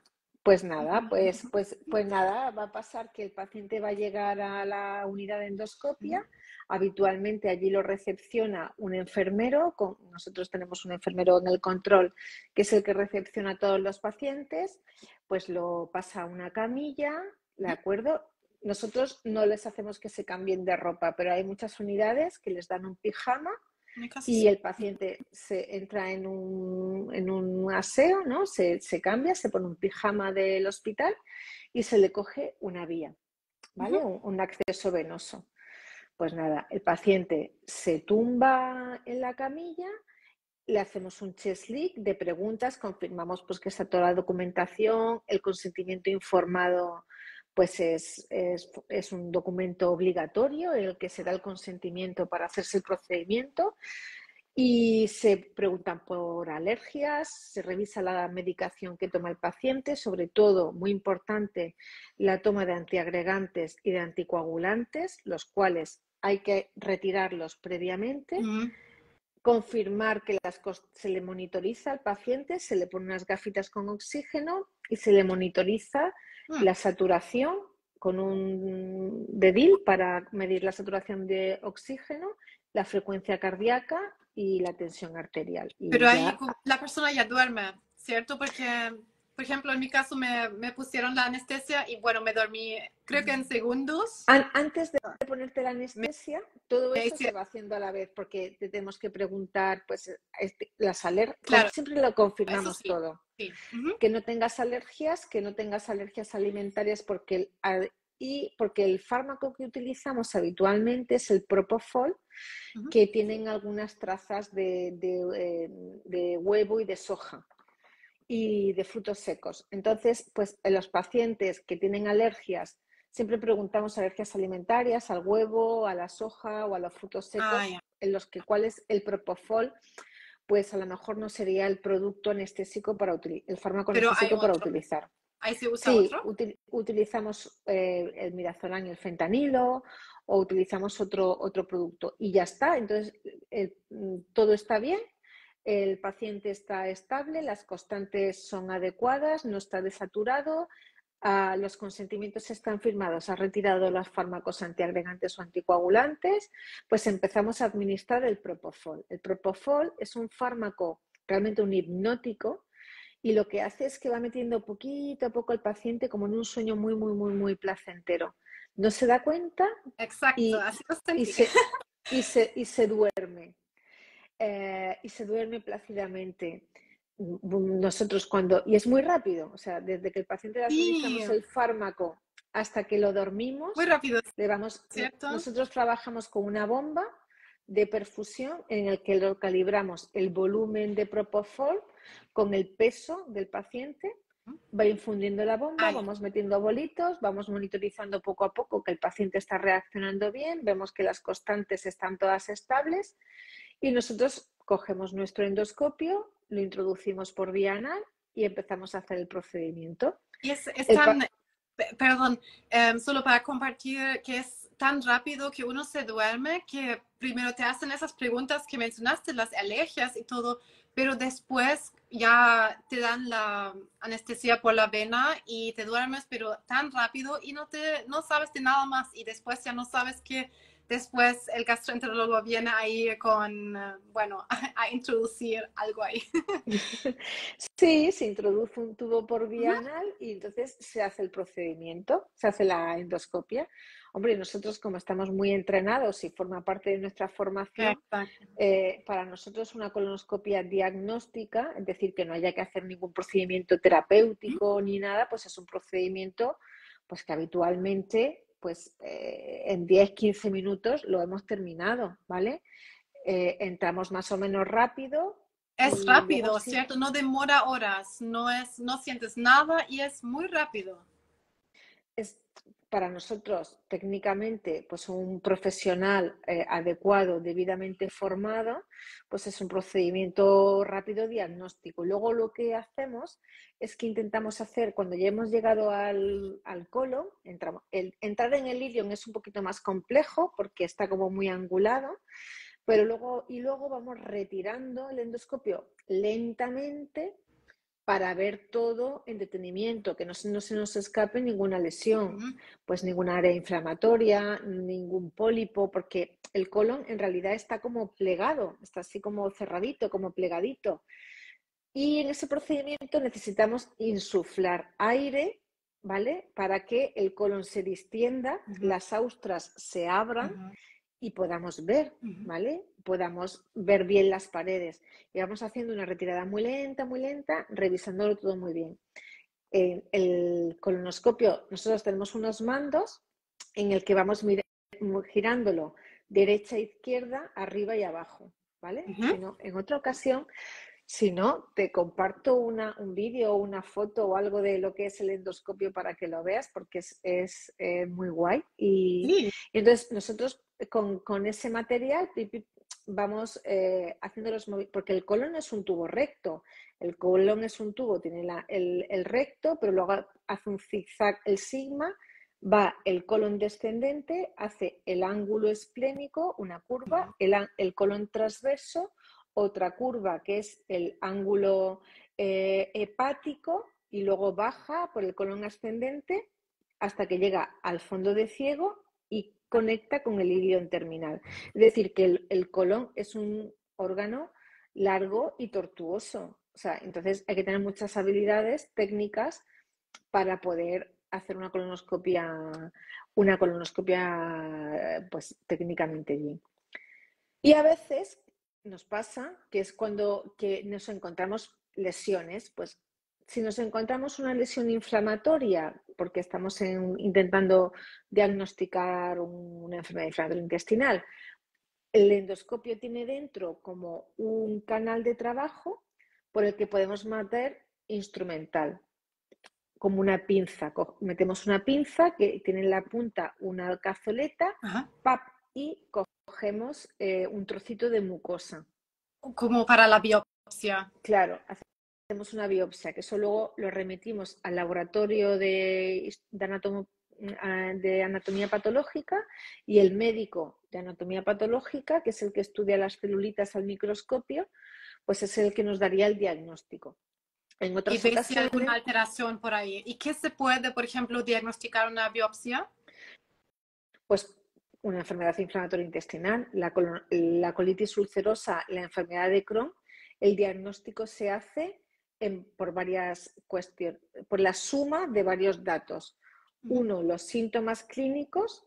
pues nada, pues, pues, pues nada, va a pasar que el paciente va a llegar a la unidad de endoscopia. Uh-huh. Habitualmente allí lo recepciona un enfermero, con, nosotros tenemos un enfermero en el control que es el que recepciona a todos los pacientes, pues lo pasa a una camilla, ¿de acuerdo? Nosotros no les hacemos que se cambien de ropa, pero hay muchas unidades que les dan un pijama y el paciente se entra en un, en un aseo, ¿no? Se, se cambia, se pone un pijama del hospital y se le coge una vía, ¿vale? Uh-huh. Un, un acceso venoso. Pues nada, el paciente se tumba en la camilla, le hacemos un chest leak de preguntas, confirmamos pues que está toda la documentación, el consentimiento informado pues es, es, es un documento obligatorio en el que se da el consentimiento para hacerse el procedimiento y se preguntan por alergias, se revisa la medicación que toma el paciente, sobre todo, muy importante, la toma de antiagregantes y de anticoagulantes, los cuales hay que retirarlos previamente, uh-huh. confirmar que las se le monitoriza al paciente, se le pone unas gafitas con oxígeno y se le monitoriza uh-huh. la saturación con un dedil para medir la saturación de oxígeno, la frecuencia cardíaca y la tensión arterial. Y pero ahí ya... la persona ya duerme, ¿cierto? Porque, por ejemplo, en mi caso me, me pusieron la anestesia y, bueno, me dormí, creo que en segundos. An antes de ponerte la anestesia, me... todo eso hice... se va haciendo a la vez, porque te tenemos que preguntar, pues, este, las alergias. Claro. Siempre lo confirmamos sí. todo. Sí. Uh-huh. Que no tengas alergias, que no tengas alergias alimentarias, porque el, al y porque el fármaco que utilizamos habitualmente es el Propofol, uh-huh. que tienen algunas trazas de, de, de huevo y de soja y de frutos secos. Entonces, pues en los pacientes que tienen alergias, siempre preguntamos alergias alimentarias, al huevo, a la soja o a los frutos secos, ah, yeah. en los que cuál es el Propofol, pues a lo mejor no sería el producto anestésico para utilizar, el fármaco Pero anestésico para utilizar. ¿Ahí se usa sí, otro? Util, utilizamos eh, el midazolam y el fentanilo o utilizamos otro, otro producto y ya está. Entonces, el, todo está bien, el paciente está estable, las constantes son adecuadas, no está desaturado, ah, los consentimientos están firmados, ha retirado los fármacos antiagregantes o anticoagulantes, pues empezamos a administrar el Propofol. El Propofol es un fármaco, realmente un hipnótico, y lo que hace es que va metiendo poquito a poco al paciente como en un sueño muy, muy, muy, muy placentero. No se da cuenta Exacto, y, así y, se, y, se, y se duerme. Eh, y se duerme plácidamente. nosotros cuando... Y es muy rápido, o sea, desde que el paciente le administramos sí. el fármaco hasta que lo dormimos... Muy rápido. Le vamos, ¿cierto? Nosotros trabajamos con una bomba de perfusión en el que lo calibramos el volumen de Propofol con el peso del paciente. Va infundiendo la bomba, Ay. vamos metiendo bolitos, vamos monitorizando poco a poco que el paciente está reaccionando bien, vemos que las constantes están todas estables y nosotros cogemos nuestro endoscopio, lo introducimos por vía anal y empezamos a hacer el procedimiento. Y es, es el tan, perdón, eh, solo para compartir que es tan rápido que uno se duerme, que primero te hacen esas preguntas que mencionaste, las alergias y todo, pero después ya te dan la anestesia por la vena y te duermes, pero tan rápido y no, te, no sabes de nada más. Y después ya no sabes que después el gastroenterólogo viene ahí con, bueno, a, a introducir algo ahí. Sí, se introduce un tubo por vía anal y entonces se hace el procedimiento, se hace la endoscopia. Hombre, nosotros como estamos muy entrenados y forma parte de nuestra formación, eh, para nosotros una colonoscopia diagnóstica, es decir, que no haya que hacer ningún procedimiento terapéutico ni nada, pues es un procedimiento pues que habitualmente pues, eh, en diez a quince minutos lo hemos terminado, ¿vale? Eh, entramos más o menos rápido. Es rápido, ¿cierto? No demora horas, no, es, no sientes nada y es muy rápido. Es para nosotros técnicamente pues un profesional eh, adecuado, debidamente formado, pues es un procedimiento rápido diagnóstico. Luego lo que hacemos es que intentamos hacer, cuando ya hemos llegado al, al colon, entramos, el, entrar en el ilion es un poquito más complejo porque está como muy angulado, pero luego, y luego vamos retirando el endoscopio lentamente para ver todo en detenimiento, que no, no se nos escape ninguna lesión, pues ninguna área inflamatoria, ningún pólipo, porque el colon en realidad está como plegado, está así como cerradito, como plegadito. Y en ese procedimiento necesitamos insuflar aire, ¿vale? Para que el colon se distienda, uh-huh. las austras se abran, uh-huh. y podamos ver, ¿vale? Podamos ver bien las paredes. Y vamos haciendo una retirada muy lenta, muy lenta, revisándolo todo muy bien. En el colonoscopio, nosotros tenemos unos mandos en el que vamos girándolo derecha, izquierda, arriba y abajo, ¿vale? Uh-huh. Si no, en otra ocasión, si no, te comparto una, un vídeo o una foto o algo de lo que es el endoscopio para que lo veas, porque es, es eh, muy guay. Y, sí. y entonces nosotros... Con, con ese material vamos eh, haciendo los movimientos, porque el colon es un tubo recto, el colon es un tubo, tiene la, el, el recto, pero luego hace un zigzag el sigma, va el colon descendente, hace el ángulo esplénico, una curva, el, el colon transverso, otra curva que es el ángulo eh, hepático y luego baja por el colon ascendente hasta que llega al fondo de ciego y conecta con el ilion terminal. Es decir, que el, el colon es un órgano largo y tortuoso. O sea, entonces hay que tener muchas habilidades técnicas para poder hacer una colonoscopia, una colonoscopia pues técnicamente bien. Y a veces nos pasa que es cuando que nos encontramos lesiones, pues si nos encontramos una lesión inflamatoria, porque estamos en, intentando diagnosticar un, una enfermedad inflamatoria intestinal, el endoscopio tiene dentro como un canal de trabajo por el que podemos meter instrumental, como una pinza. Metemos una pinza que tiene en la punta una cazoleta, pap, y cogemos eh, un trocito de mucosa. Como para la biopsia. Claro, hacemos una biopsia, que eso luego lo remitimos al laboratorio de, de, anatom de anatomía patológica y el médico de anatomía patológica, que es el que estudia las celulitas al microscopio, pues es el que nos daría el diagnóstico. En otras ocasiones, ¿y veis si hay alguna alteración por ahí? ¿Y qué se puede, por ejemplo, diagnosticar una biopsia? Pues una enfermedad inflamatoria intestinal, la, col la colitis ulcerosa, la enfermedad de Crohn, el diagnóstico se hace En, por varias cuestiones, por la suma de varios datos. Uno, los síntomas clínicos.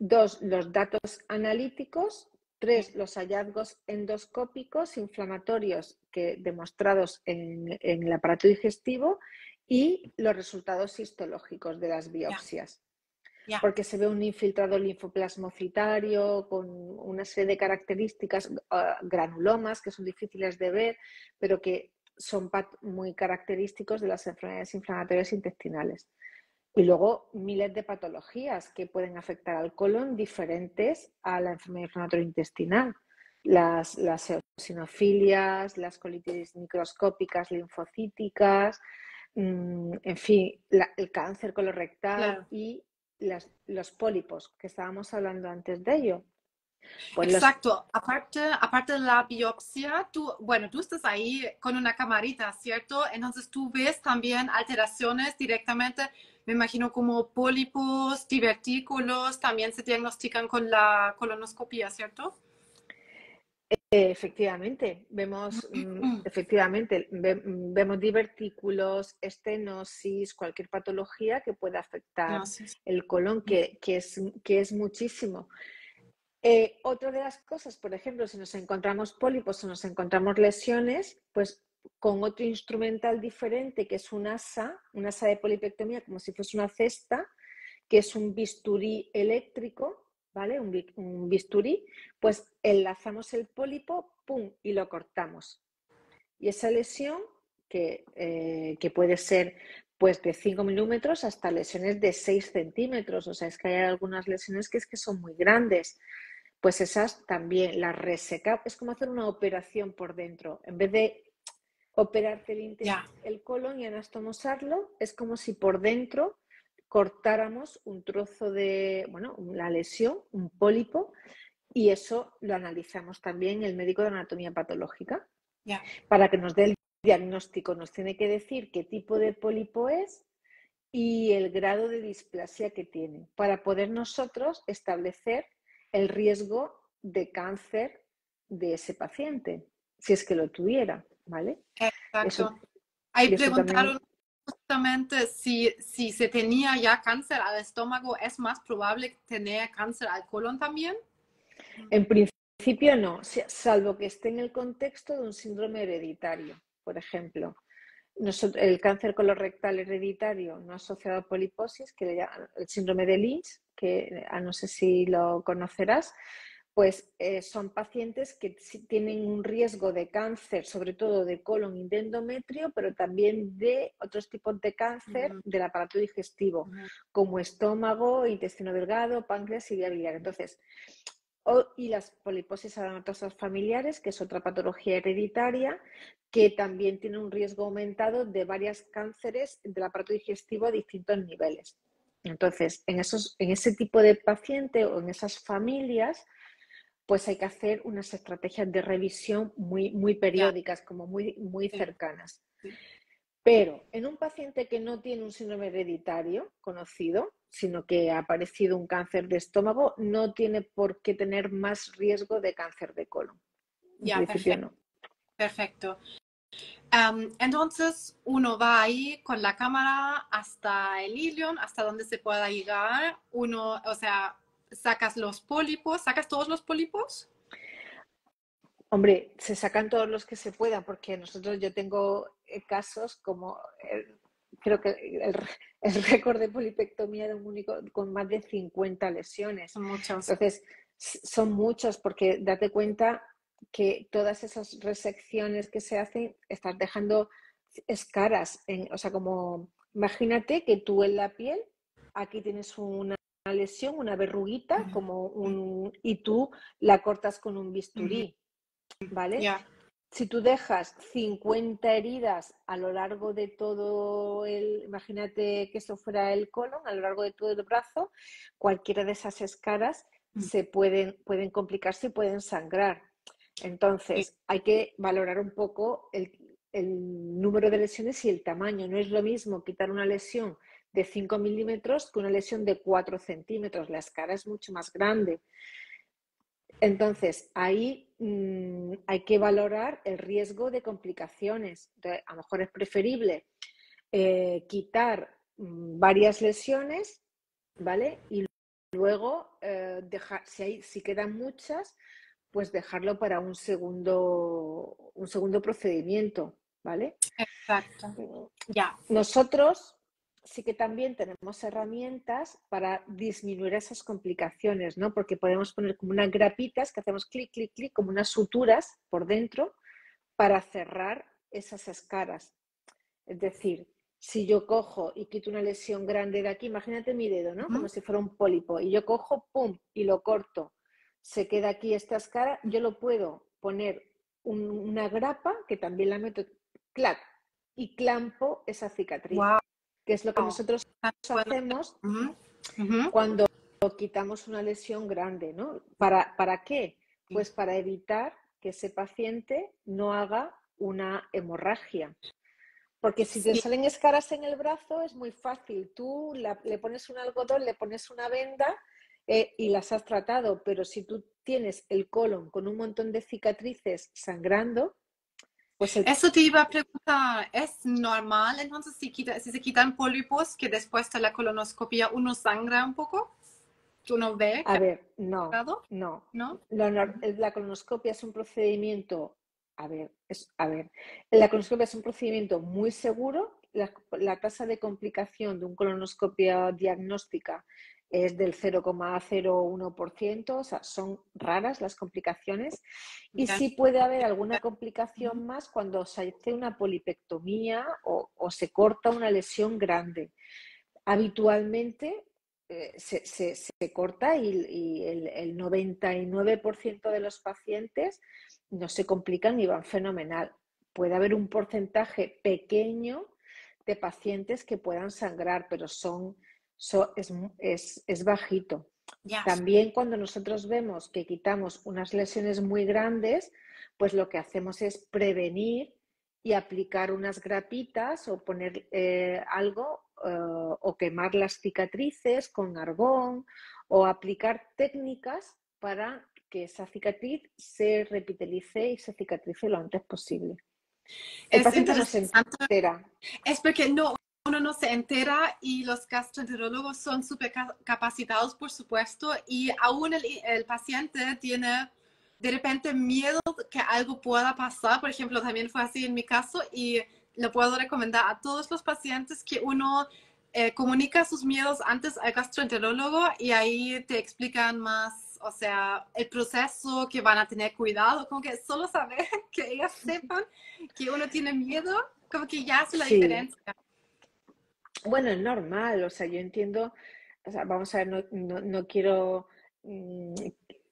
Dos, los datos analíticos. Tres, los hallazgos endoscópicos inflamatorios que, demostrados en, en el aparato digestivo, y los resultados histológicos de las biopsias. Yeah. Yeah. Porque se ve un infiltrado linfoplasmocitario con una serie de características, granulomas que son difíciles de ver, pero que son muy característicos de las enfermedades inflamatorias intestinales. Y luego miles de patologías que pueden afectar al colon diferentes a la enfermedad inflamatoria intestinal. Las, las eosinofilias, las colitis microscópicas, linfocíticas, mmm, en fin, la, el cáncer colorectal, claro, y las, los pólipos, que estábamos hablando antes de ello. Pues exacto. Los... Aparte, aparte de la biopsia, tú, bueno, tú estás ahí con una camarita, ¿cierto? Entonces tú ves también alteraciones directamente. Me imagino como pólipos, divertículos, también se diagnostican con la colonoscopia, ¿cierto? Efectivamente, vemos, efectivamente, ve, vemos divertículos, estenosis, cualquier patología que pueda afectar, no, sí, sí, el colon, que, que, es, que es muchísimo. Eh, otra de las cosas, por ejemplo, si nos encontramos pólipos o si nos encontramos lesiones, pues con otro instrumental diferente, que es un asa, un asa de polipectomía, como si fuese una cesta, que es un bisturí eléctrico, ¿vale? Un, un bisturí, pues enlazamos el pólipo, pum, y lo cortamos. Y esa lesión, que, eh, que puede ser pues de cinco milímetros hasta lesiones de seis centímetros, o sea, es que hay algunas lesiones que es que son muy grandes. Pues esas también, las resecamos, es como hacer una operación por dentro, en vez de operarte el, yeah, el colon y anastomosarlo, es como si por dentro cortáramos un trozo de, bueno, la lesión, un pólipo, y eso lo analizamos también el médico de anatomía patológica, yeah, para que nos dé el diagnóstico. Nos tiene que decir qué tipo de pólipo es y el grado de displasia que tiene, para poder nosotros establecer el riesgo de cáncer de ese paciente, si es que lo tuviera. ¿Vale? Exacto. Eso, ahí preguntaron también... justamente si, si se tenía ya cáncer al estómago, ¿es más probable tener cáncer al colon también? En principio no, salvo que esté en el contexto de un síndrome hereditario, por ejemplo. Nosotros, el cáncer colorectal hereditario no asociado a poliposis, que le llaman el síndrome de Lynch, que no sé si lo conocerás, pues eh, son pacientes que tienen un riesgo de cáncer, sobre todo de colon y de endometrio, pero también de otros tipos de cáncer, uh-huh, del aparato digestivo, uh-huh, como estómago, intestino delgado, páncreas y vía biliar. Entonces, o, y las poliposis adematosas familiares, que es otra patología hereditaria, que también tiene un riesgo aumentado de varios cánceres del aparato digestivo a distintos niveles. Entonces, en, esos, en ese tipo de paciente o en esas familias, pues hay que hacer unas estrategias de revisión muy, muy periódicas, como muy, muy cercanas. Pero en un paciente que no tiene un síndrome hereditario conocido, sino que ha aparecido un cáncer de estómago, no tiene por qué tener más riesgo de cáncer de colon. Ya, perfecto. No. Perfecto. Um, entonces uno va ahí con la cámara hasta el ilion, hasta donde se pueda llegar. Uno, o sea... ¿Sacas los pólipos? ¿Sacas todos los pólipos? Hombre, se sacan todos los que se puedan, porque nosotros, yo tengo casos como, el, creo que el, el récord de polipectomía de un único, con más de cincuenta lesiones. Son muchos. Entonces, son muchos, porque date cuenta que todas esas resecciones que se hacen, estás dejando escaras. En, o sea, como, imagínate que tú en la piel, aquí tienes una... una lesión, una verruguita, uh-huh, como un, y tú la cortas con un bisturí, uh-huh, ¿vale? Yeah. Si tú dejas cincuenta heridas a lo largo de todo el, imagínate que eso fuera el colon, a lo largo de todo el brazo, cualquiera de esas escaras, uh-huh, se pueden, pueden complicarse y pueden sangrar. Entonces, sí, hay que valorar un poco el, el número de lesiones y el tamaño. No es lo mismo quitar una lesión de cinco milímetros que una lesión de cuatro centímetros. La escala es mucho más grande. Entonces, ahí mmm, hay que valorar el riesgo de complicaciones. Entonces, a lo mejor es preferible eh, quitar mmm, varias lesiones, ¿vale? Y luego, eh, dejar, si, hay, si quedan muchas, pues dejarlo para un segundo, un segundo procedimiento, ¿vale? Exacto. Ya. Nosotros sí que también tenemos herramientas para disminuir esas complicaciones, ¿no? Porque podemos poner como unas grapitas que hacemos clic, clic, clic, como unas suturas por dentro para cerrar esas escaras. Es decir, si yo cojo y quito una lesión grande de aquí, imagínate mi dedo, ¿no? Como si fuera un pólipo. Y yo cojo, pum, y lo corto. Se queda aquí esta escara. Yo lo puedo poner un, una grapa, que también la meto, clac, y clampo esa cicatriz. Wow. Que es lo que nosotros hacemos uh-huh. Uh-huh. cuando quitamos una lesión grande, ¿no? ¿Para, ¿Para qué? Pues para evitar que ese paciente no haga una hemorragia. Porque si te sí. salen escaras en el brazo es muy fácil. Tú la, le pones un algodón, le pones una venda eh, y las has tratado. Pero si tú tienes el colon con un montón de cicatrices sangrando, pues el... Eso te iba a preguntar, ¿es normal entonces si, quita, si se quitan pólipos que después de la colonoscopia uno sangra un poco? ¿Tú no ves? A ver, no, no, no. La, la colonoscopia es un procedimiento, a ver, es, a ver, la colonoscopia es un procedimiento muy seguro, la, la tasa de complicación de una colonoscopia diagnóstica es del cero coma cero uno por ciento, o sea, son raras las complicaciones. Y sí puede haber alguna complicación más cuando se hace una polipectomía o, o se corta una lesión grande. Habitualmente eh, se, se, se corta y, y el, el noventa y nueve por ciento de los pacientes no se complican y van fenomenal. Puede haber un porcentaje pequeño de pacientes que puedan sangrar, pero son... So, es, es, es bajito. Yes. También cuando nosotros vemos que quitamos unas lesiones muy grandes, pues lo que hacemos es prevenir y aplicar unas grapitas o poner eh, algo eh, o quemar las cicatrices con argón o aplicar técnicas para que esa cicatriz se repitelice y se cicatrice lo antes posible. El es paciente no se entera. Es porque no... Uno no se entera y los gastroenterólogos son súper capacitados, por supuesto, y aún el, el paciente tiene de repente miedo que algo pueda pasar. Por ejemplo, también fue así en mi caso y lo puedo recomendar a todos los pacientes que uno eh, comunica sus miedos antes al gastroenterólogo y ahí te explican más, o sea, el proceso, que van a tener cuidado, como que solo saber que ellas sepan que uno tiene miedo, como que ya hace la sí. diferencia. Bueno, es normal, o sea, yo entiendo, o sea, vamos a ver, no, no, no quiero, mmm,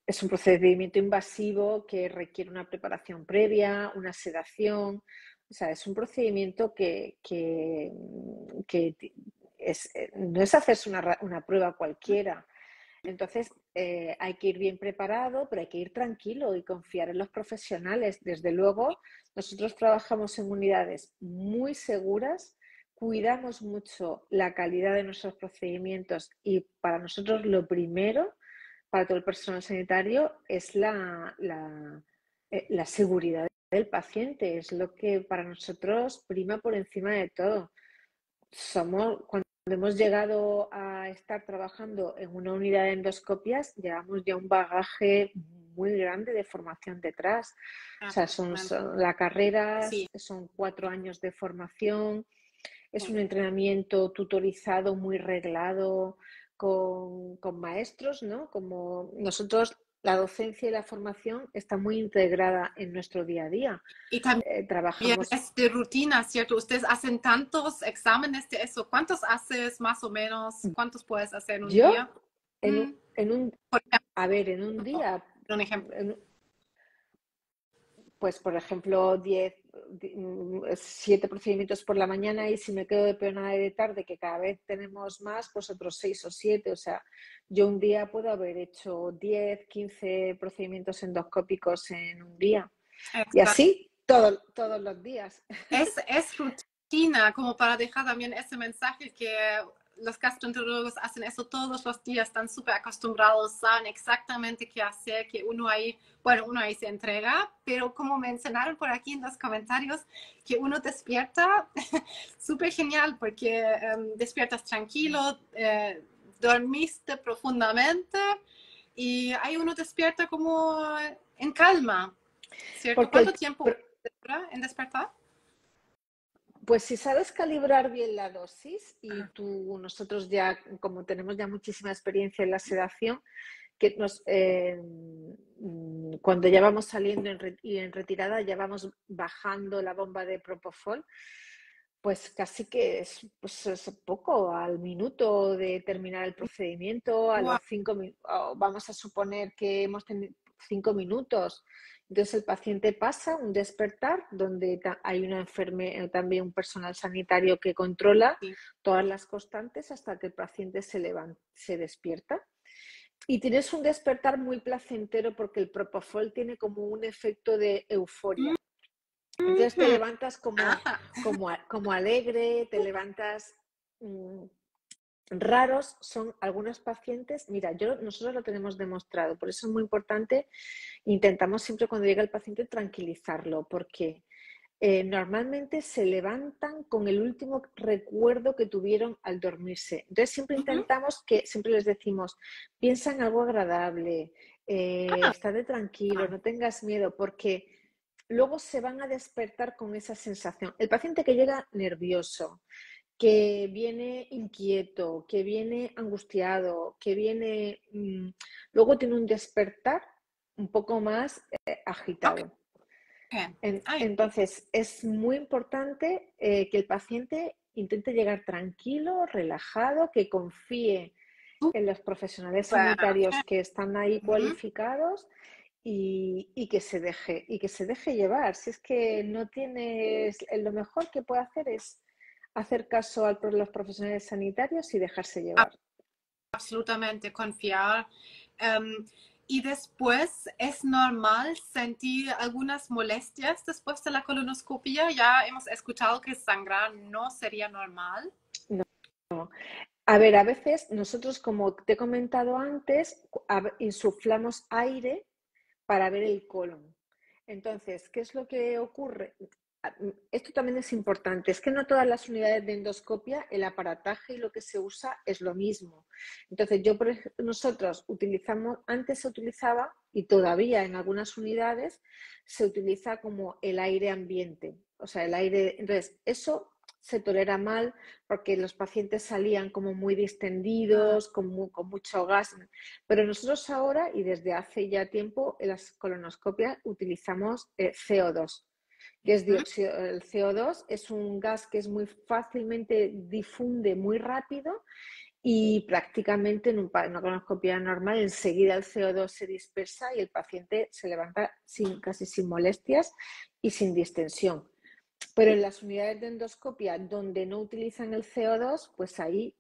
es un procedimiento invasivo que requiere una preparación previa, una sedación, o sea, es un procedimiento que, que, que es, no es hacerse una, una prueba cualquiera. Entonces, eh, hay que ir bien preparado, pero hay que ir tranquilo y confiar en los profesionales. Desde luego, nosotros trabajamos en unidades muy seguras, cuidamos mucho la calidad de nuestros procedimientos y para nosotros lo primero, para todo el personal sanitario, es la, la, eh, la seguridad del paciente. Es lo que para nosotros prima por encima de todo. Somos, cuando hemos llegado a estar trabajando en una unidad de endoscopias, llevamos ya un bagaje muy grande de formación detrás. Ah, o sea, son, son la carrera, sí. son cuatro años de formación. Es un entrenamiento tutorizado, muy reglado, con, con maestros, ¿no? Como nosotros, la docencia y la formación está muy integrada en nuestro día a día. Y también eh, trabajamos... es de rutina, ¿cierto? Ustedes hacen tantos exámenes de eso. ¿Cuántos haces más o menos? ¿Cuántos puedes hacer en un ¿Yo? día? En, mm. un, en un... A ver, en un día... Un ejemplo. En, pues, por ejemplo, diez... siete procedimientos por la mañana y si me quedo de peonada de tarde, que cada vez tenemos más, pues otros seis o siete. O sea, yo un día puedo haber hecho diez, quince procedimientos endoscópicos en un día. Exacto. Y así todo, todos los días. Es, es rutina, como para dejar también ese mensaje que los gastroenterólogos hacen eso todos los días, están súper acostumbrados, saben exactamente qué hacer, que uno ahí, bueno, uno ahí se entrega, pero como mencionaron por aquí en los comentarios, que uno despierta, súper genial, porque um, despiertas tranquilo, eh, dormiste profundamente y ahí uno despierta como en calma, ¿cierto? Porque ¿cuánto tiempo dura en despertar? Pues si sabes calibrar bien la dosis y tú, nosotros ya, como tenemos ya muchísima experiencia en la sedación, que nos, eh, cuando ya vamos saliendo en re, y en retirada ya vamos bajando la bomba de Propofol, pues casi que es, pues es poco, al minuto de terminar el procedimiento, a wow. los cinco vamos a suponer que hemos tenido cinco minutos. Entonces el paciente pasa un despertar donde hay una enferme, también un personal sanitario que controla sí. todas las constantes hasta que el paciente se levanta, se despierta. Y tienes un despertar muy placentero porque el Propofol tiene como un efecto de euforia. Entonces te levantas como, como, como alegre, te levantas mmm, raros. Son algunos pacientes, mira, yo nosotros lo tenemos demostrado, por eso es muy importante, intentamos siempre cuando llega el paciente tranquilizarlo, porque eh, normalmente se levantan con el último recuerdo que tuvieron al dormirse. Entonces siempre intentamos que, siempre les decimos, piensa en algo agradable, eh, estate tranquilo, no tengas miedo, porque luego se van a despertar con esa sensación. El paciente que llega nervioso, que viene inquieto, que viene angustiado, que viene... Mmm, luego tiene un despertar un poco más eh, agitado. Okay. En, entonces, es muy importante eh, que el paciente intente llegar tranquilo, relajado, que confíe en los profesionales sanitarios que están ahí cualificados y, y, que se deje, y que se deje llevar. Si es que no tienes... Lo mejor que puede hacer es hacer caso a los profesionales sanitarios y dejarse llevar. Absolutamente, confiar. Um, y después, ¿es normal sentir algunas molestias después de la colonoscopia? Ya hemos escuchado que sangrar no sería normal. No, no. A ver, a veces nosotros, como te he comentado antes, insuflamos aire para ver el colon. Entonces, ¿qué es lo que ocurre? Esto también es importante, es que no todas las unidades de endoscopia, el aparataje y lo que se usa es lo mismo. Entonces, yo, nosotros utilizamos, antes se utilizaba y todavía en algunas unidades se utiliza como el aire ambiente, o sea, el aire, entonces eso se tolera mal porque los pacientes salían como muy distendidos, con, muy, con mucho gas, pero nosotros ahora y desde hace ya tiempo en las colonoscopias utilizamos eh, C O dos. Que es dióxido, el C O dos es un gas que es muy fácilmente difunde muy rápido y prácticamente en un, una colonoscopia normal enseguida el C O dos se dispersa y el paciente se levanta sin, casi sin molestias y sin distensión. Pero en las unidades de endoscopia donde no utilizan el C O dos, pues ahí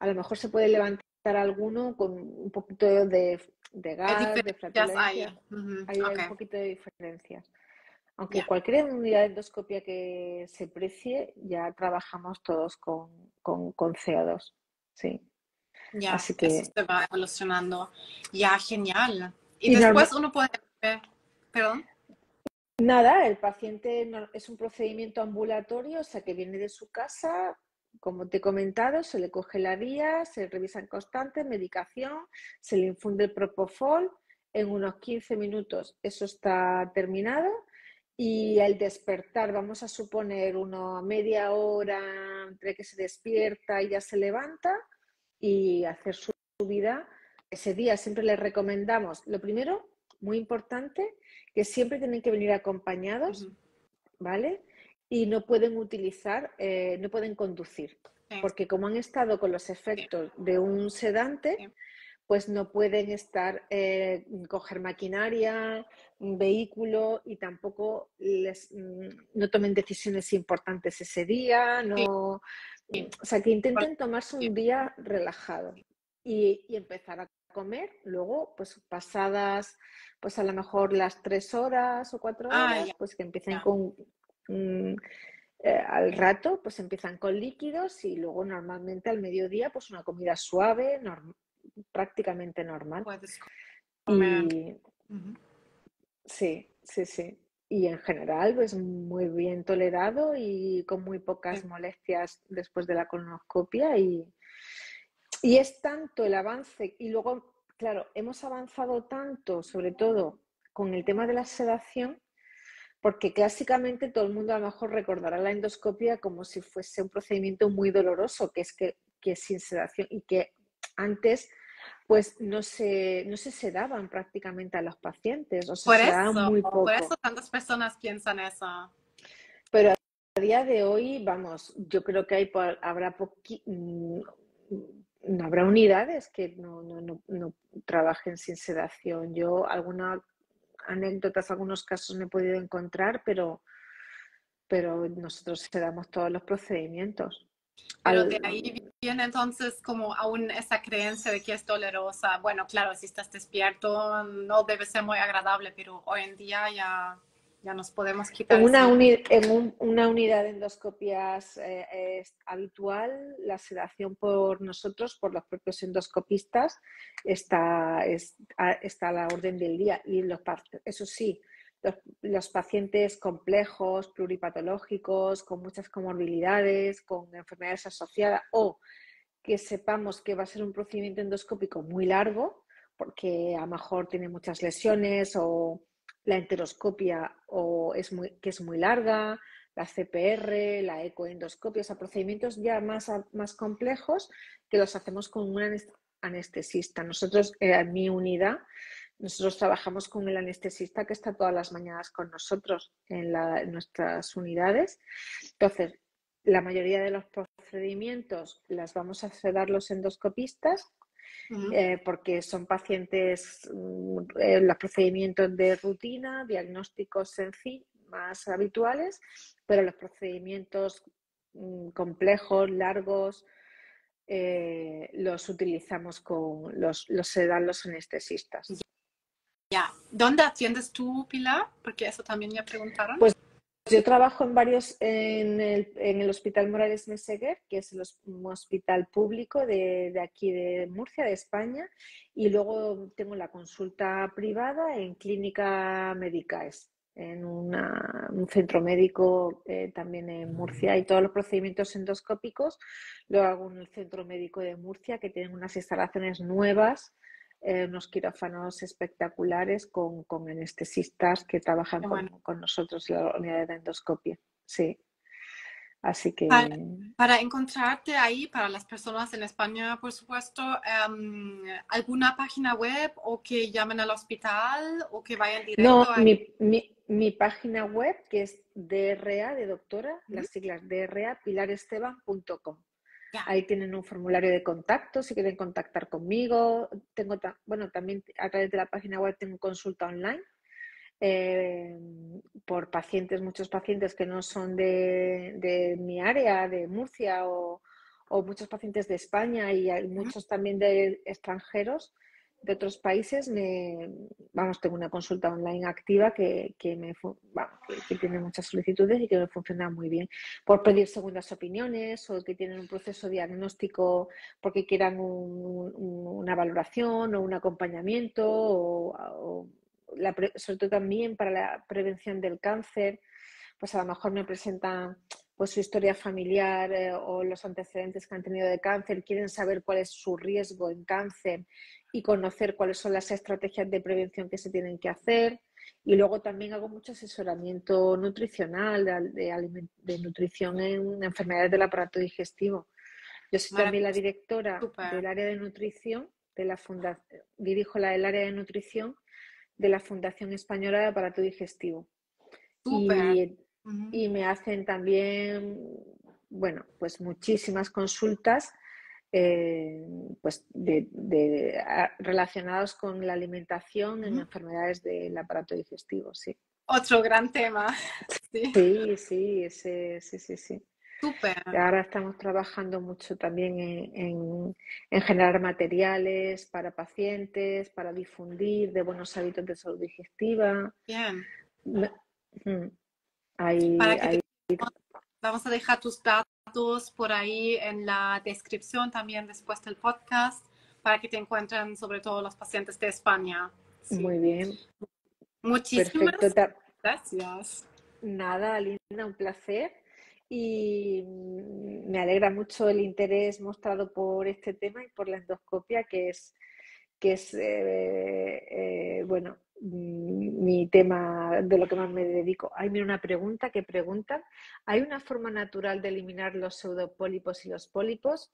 a lo mejor se puede levantar alguno con un poquito de, de gas, de flatulencia. Hay, uh-huh. hay okay. un poquito de diferencias. Aunque yeah. cualquier unidad de endoscopia que se precie, ya trabajamos todos con, con, con C O dos. Sí. Ya, así que eso se va evolucionando. Ya, genial. Y, y después normal... uno puede... Eh, ¿Perdón? Nada, el paciente no, es un procedimiento ambulatorio, o sea que viene de su casa, como te he comentado, se le coge la vía, se revisan constantes, medicación, se le infunde el Propofol, en unos quince minutos eso está terminado. Y al despertar, vamos a suponer una media hora entre que se despierta y ya se levanta y hacer su vida. Ese día siempre les recomendamos, lo primero, muy importante, que siempre tienen que venir acompañados, uh-huh. ¿vale? Y no pueden utilizar, eh, no pueden conducir, sí. porque como han estado con los efectos sí. de un sedante, sí. pues no pueden estar, eh, coger maquinaria, un vehículo y tampoco les, no tomen decisiones importantes ese día, no, sí. o sea que intenten tomarse un día relajado y, y empezar a comer, luego pues pasadas pues a lo mejor las tres horas o cuatro horas, ah, pues que empiecen ya. con... Um, Eh, al rato pues empiezan con líquidos y luego normalmente al mediodía pues una comida suave, norm prácticamente normal. Puedes comer. Y... Uh-huh. Sí, sí, sí. Y en general pues muy bien tolerado y con muy pocas sí. molestias después de la colonoscopia y... y es tanto el avance y luego, claro, hemos avanzado tanto, sobre todo con el tema de la sedación, porque clásicamente todo el mundo a lo mejor recordará la endoscopia como si fuese un procedimiento muy doloroso, que es que, que sin sedación, y que antes pues no se, no se sedaban prácticamente a los pacientes, o se sedaban muy poco. Por eso tantas personas piensan eso. Pero a día de hoy, vamos, yo creo que hay, habrá poqui, no habrá unidades que no, no, no, no trabajen sin sedación. Yo alguna anécdotas, algunos casos me he podido encontrar, pero, pero nosotros sedamos todos los procedimientos. Pero de ahí viene entonces como aún esa creencia de que es dolorosa. Bueno, claro, si estás despierto no debe ser muy agradable, pero hoy en día ya, ya nos podemos quitar. En una, uni en un, una unidad de endoscopias eh, es habitual, la sedación por nosotros, por los propios endoscopistas, está, es, está a la orden del día. Y los eso sí, los, los pacientes complejos, pluripatológicos, con muchas comorbilidades, con enfermedades asociadas, o que sepamos que va a ser un procedimiento endoscópico muy largo, porque a lo mejor tiene muchas lesiones, o la enteroscopia o es muy, que es muy larga, la C P R, la ecoendoscopia, o sea, procedimientos ya más, más complejos que los hacemos con un anestesista. Nosotros, en mi unidad, nosotros trabajamos con el anestesista que está todas las mañanas con nosotros en, la, en nuestras unidades. Entonces, la mayoría de los procedimientos las vamos a sedar los endoscopistas. Uh-huh. eh, porque son pacientes, eh, los procedimientos de rutina, diagnósticos sencillos, más habituales, pero los procedimientos mm, complejos, largos, eh, los utilizamos con, los, los sedan los anestesistas. Ya. Yeah. ¿Dónde atiendes tú, Pilar? Porque eso también me preguntaron. Pues yo trabajo en varios, en el, en el Hospital Morales Meseguer, que es el, un hospital público de, de aquí de Murcia, de España, y luego tengo la consulta privada en Clínica Médicas, en una, un centro médico eh, también en Murcia, y todos los procedimientos endoscópicos lo hago en el Centro Médico de Murcia, que tiene unas instalaciones nuevas, Eh, unos quirófanos espectaculares con, con anestesistas que trabajan bueno. con, con nosotros en la unidad de endoscopia. Sí. Así que... Para, para encontrarte ahí, para las personas en España, por supuesto, um, ¿alguna página web o que llamen al hospital o que vayan directo? No, a... mi, mi, mi página web, que es D R A, de doctora, ¿Mm? Las siglas D R A, pilar esteban punto com. Yeah. Ahí tienen un formulario de contacto si quieren contactar conmigo. Tengo ta bueno, también a través de la página web tengo consulta online eh, por pacientes, muchos pacientes que no son de, de mi área, de Murcia, o, o muchos pacientes de España, y hay muchos también de extranjeros de otros países. Me, vamos, tengo una consulta online activa que, que, me, bueno, que, que tiene muchas solicitudes y que me funciona muy bien. Por pedir segundas opiniones o que tienen un proceso diagnóstico porque quieran un, un, una valoración o un acompañamiento, o, o la pre, sobre todo también para la prevención del cáncer, pues a lo mejor me presentan pues su historia familiar eh, o los antecedentes que han tenido de cáncer, quieren saber cuál es su riesgo en cáncer y conocer cuáles son las estrategias de prevención que se tienen que hacer. Y luego también hago mucho asesoramiento nutricional, de, de, de nutrición en enfermedades del aparato digestivo. Yo soy también la directora Super. del área de nutrición, de la funda dirijo la, el área de nutrición de la Fundación Española de Aparato Digestivo. Super. Y, Y me hacen también, bueno, pues muchísimas consultas eh, pues de, de, a, relacionadas con la alimentación en enfermedades del aparato digestivo, sí. Otro gran tema. Sí, sí, sí, sí, sí, sí. sí. Súper. Ahora estamos trabajando mucho también en, en, en generar materiales para pacientes, para difundir de buenos hábitos de salud digestiva. Bien. Mm. Ahí, Para que ahí. Te... Vamos a dejar tus datos por ahí en la descripción también después del podcast para que te encuentren sobre todo los pacientes de España. Sí. Muy bien. Muchísimas Perfecto. gracias. Nada, Linda, un placer. Y me alegra mucho el interés mostrado por este tema y por la endoscopia, que es, que es eh, eh, bueno, mi tema, de lo que más me dedico. Hay una pregunta que preguntan, ¿hay una forma natural de eliminar los pseudopólipos y los pólipos?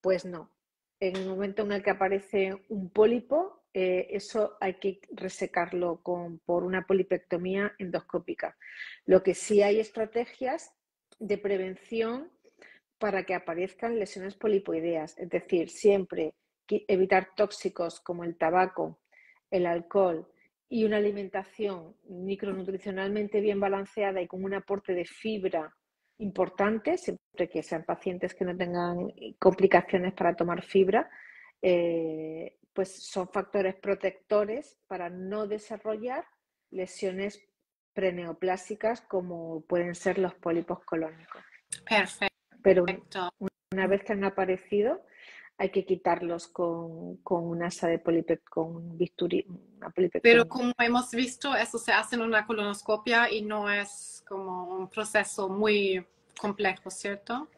Pues no. En el momento en el que aparece un pólipo, eh, eso hay que resecarlo con, por una polipectomía endoscópica. Lo que sí hay estrategias de prevención para que aparezcan lesiones polipoideas, es decir, siempre evitar tóxicos como el tabaco, el alcohol y una alimentación micronutricionalmente bien balanceada y con un aporte de fibra importante, siempre que sean pacientes que no tengan complicaciones para tomar fibra, eh, pues son factores protectores para no desarrollar lesiones preneoplásicas como pueden ser los pólipos colónicos. Perfecto. Pero una vez que han aparecido, hay que quitarlos con, con un asa de polipec, con bisturí, una polipectomía. Pero como hemos visto, eso se hace en una colonoscopia y no es como un proceso muy complejo, ¿cierto?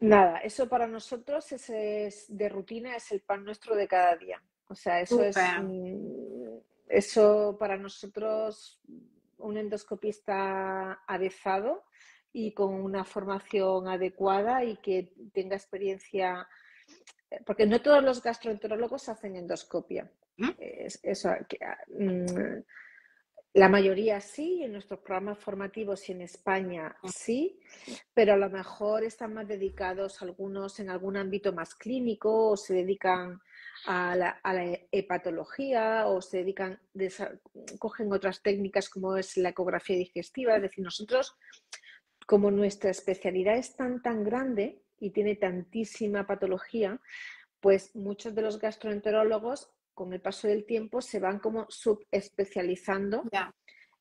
Nada, eso para nosotros es, es de rutina, es el pan nuestro de cada día. O sea, eso Super. es eso para nosotros, un endoscopista avezado y con una formación adecuada y que tenga experiencia, porque no todos los gastroenterólogos hacen endoscopia. ¿Mm? Es, eso, que, mm, la mayoría sí, en nuestros programas formativos y en España sí, pero a lo mejor están más dedicados algunos en algún ámbito más clínico o se dedican a la, a la hepatología o se dedican, cogen otras técnicas como es la ecografía digestiva. Es decir, nosotros, como nuestra especialidad es tan tan grande y tiene tantísima patología, pues muchos de los gastroenterólogos con el paso del tiempo se van como subespecializando yeah.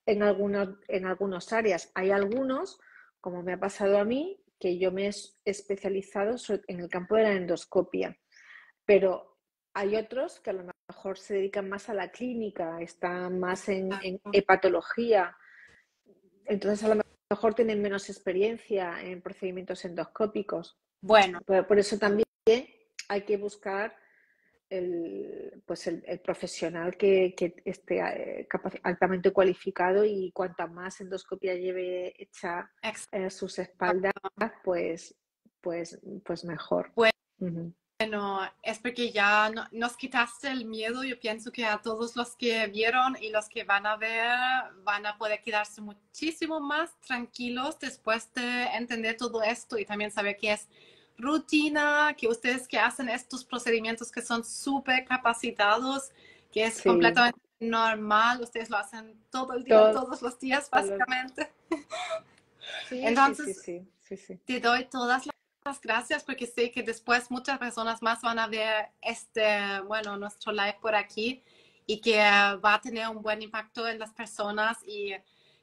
en, algunos, en algunas áreas. Hay algunos, como me ha pasado a mí, que yo me he especializado en el campo de la endoscopia, pero hay otros que a lo mejor se dedican más a la clínica, están más en, en hepatología, entonces a lo mejor A lo mejor tienen menos experiencia en procedimientos endoscópicos. Bueno. Por, por eso también hay que buscar el, pues el, el profesional que, que esté altamente cualificado, y cuanta más endoscopia lleve hecha a sus espaldas, pues, pues, pues mejor. Bueno. Uh-huh. Bueno, es porque ya no, nos quitaste el miedo. Yo pienso que a todos los que vieron y los que van a ver van a poder quedarse muchísimo más tranquilos después de entender todo esto y también saber que es rutina, que ustedes que hacen estos procedimientos que son súper capacitados, que es sí. completamente normal, ustedes lo hacen todo el día, todo, todos los días básicamente. Sí, Entonces, sí, sí, sí, sí, sí. te doy todas las gracias, porque sé que después muchas personas más van a ver este, bueno, nuestro live por aquí, y que va a tener un buen impacto en las personas y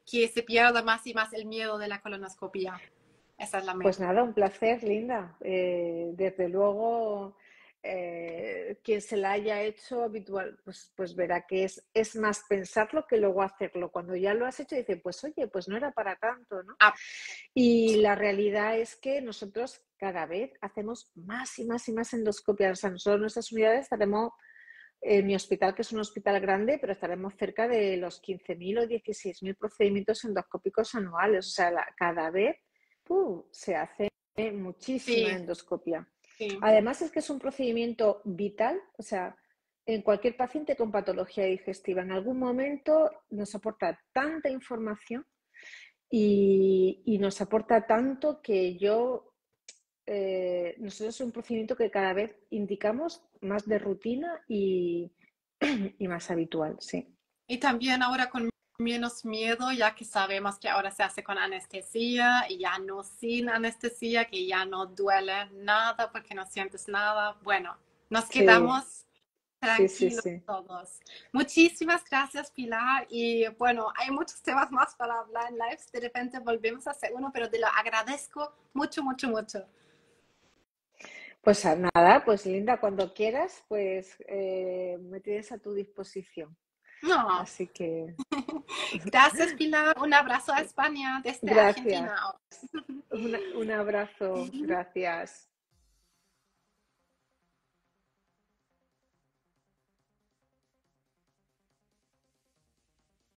que se pierda más y más el miedo de la colonoscopia. Esa es la meta. Pues nada, un placer, Linda. Eh, desde luego, eh, quien se la haya hecho habitual, pues, pues verá que es, es más pensarlo que luego hacerlo. Cuando ya lo has hecho, dice, pues oye, pues no era para tanto, ¿no? Ah. Y la realidad es que nosotros cada vez hacemos más y más y más endoscopias. O sea, nosotros en nuestras unidades estaremos, en mi hospital, que es un hospital grande, pero estaremos cerca de los quince mil o dieciséis mil procedimientos endoscópicos anuales. O sea, la, cada vez uh, se hace muchísima sí. endoscopia. Sí. Además es que es un procedimiento vital. O sea, en cualquier paciente con patología digestiva, en algún momento nos aporta tanta información y, y nos aporta tanto que yo... Eh, nosotros es un procedimiento que cada vez indicamos más de rutina y, y más habitual, sí. Y también ahora con menos miedo, ya que sabemos que ahora se hace con anestesia y ya no sin anestesia, que ya no duele nada porque no sientes nada. Bueno, nos quedamos sí. tranquilos sí, sí, sí. todos. Muchísimas gracias, Pilar. Y bueno, hay muchos temas más para hablar en lives. De repente volvemos a hacer uno, pero te lo agradezco mucho, mucho, mucho. Pues nada, pues Linda, cuando quieras, pues eh, me tienes a tu disposición. No. Así que... Gracias, Pilar. Un abrazo a España desde gracias. Argentina. Un, un abrazo. Gracias.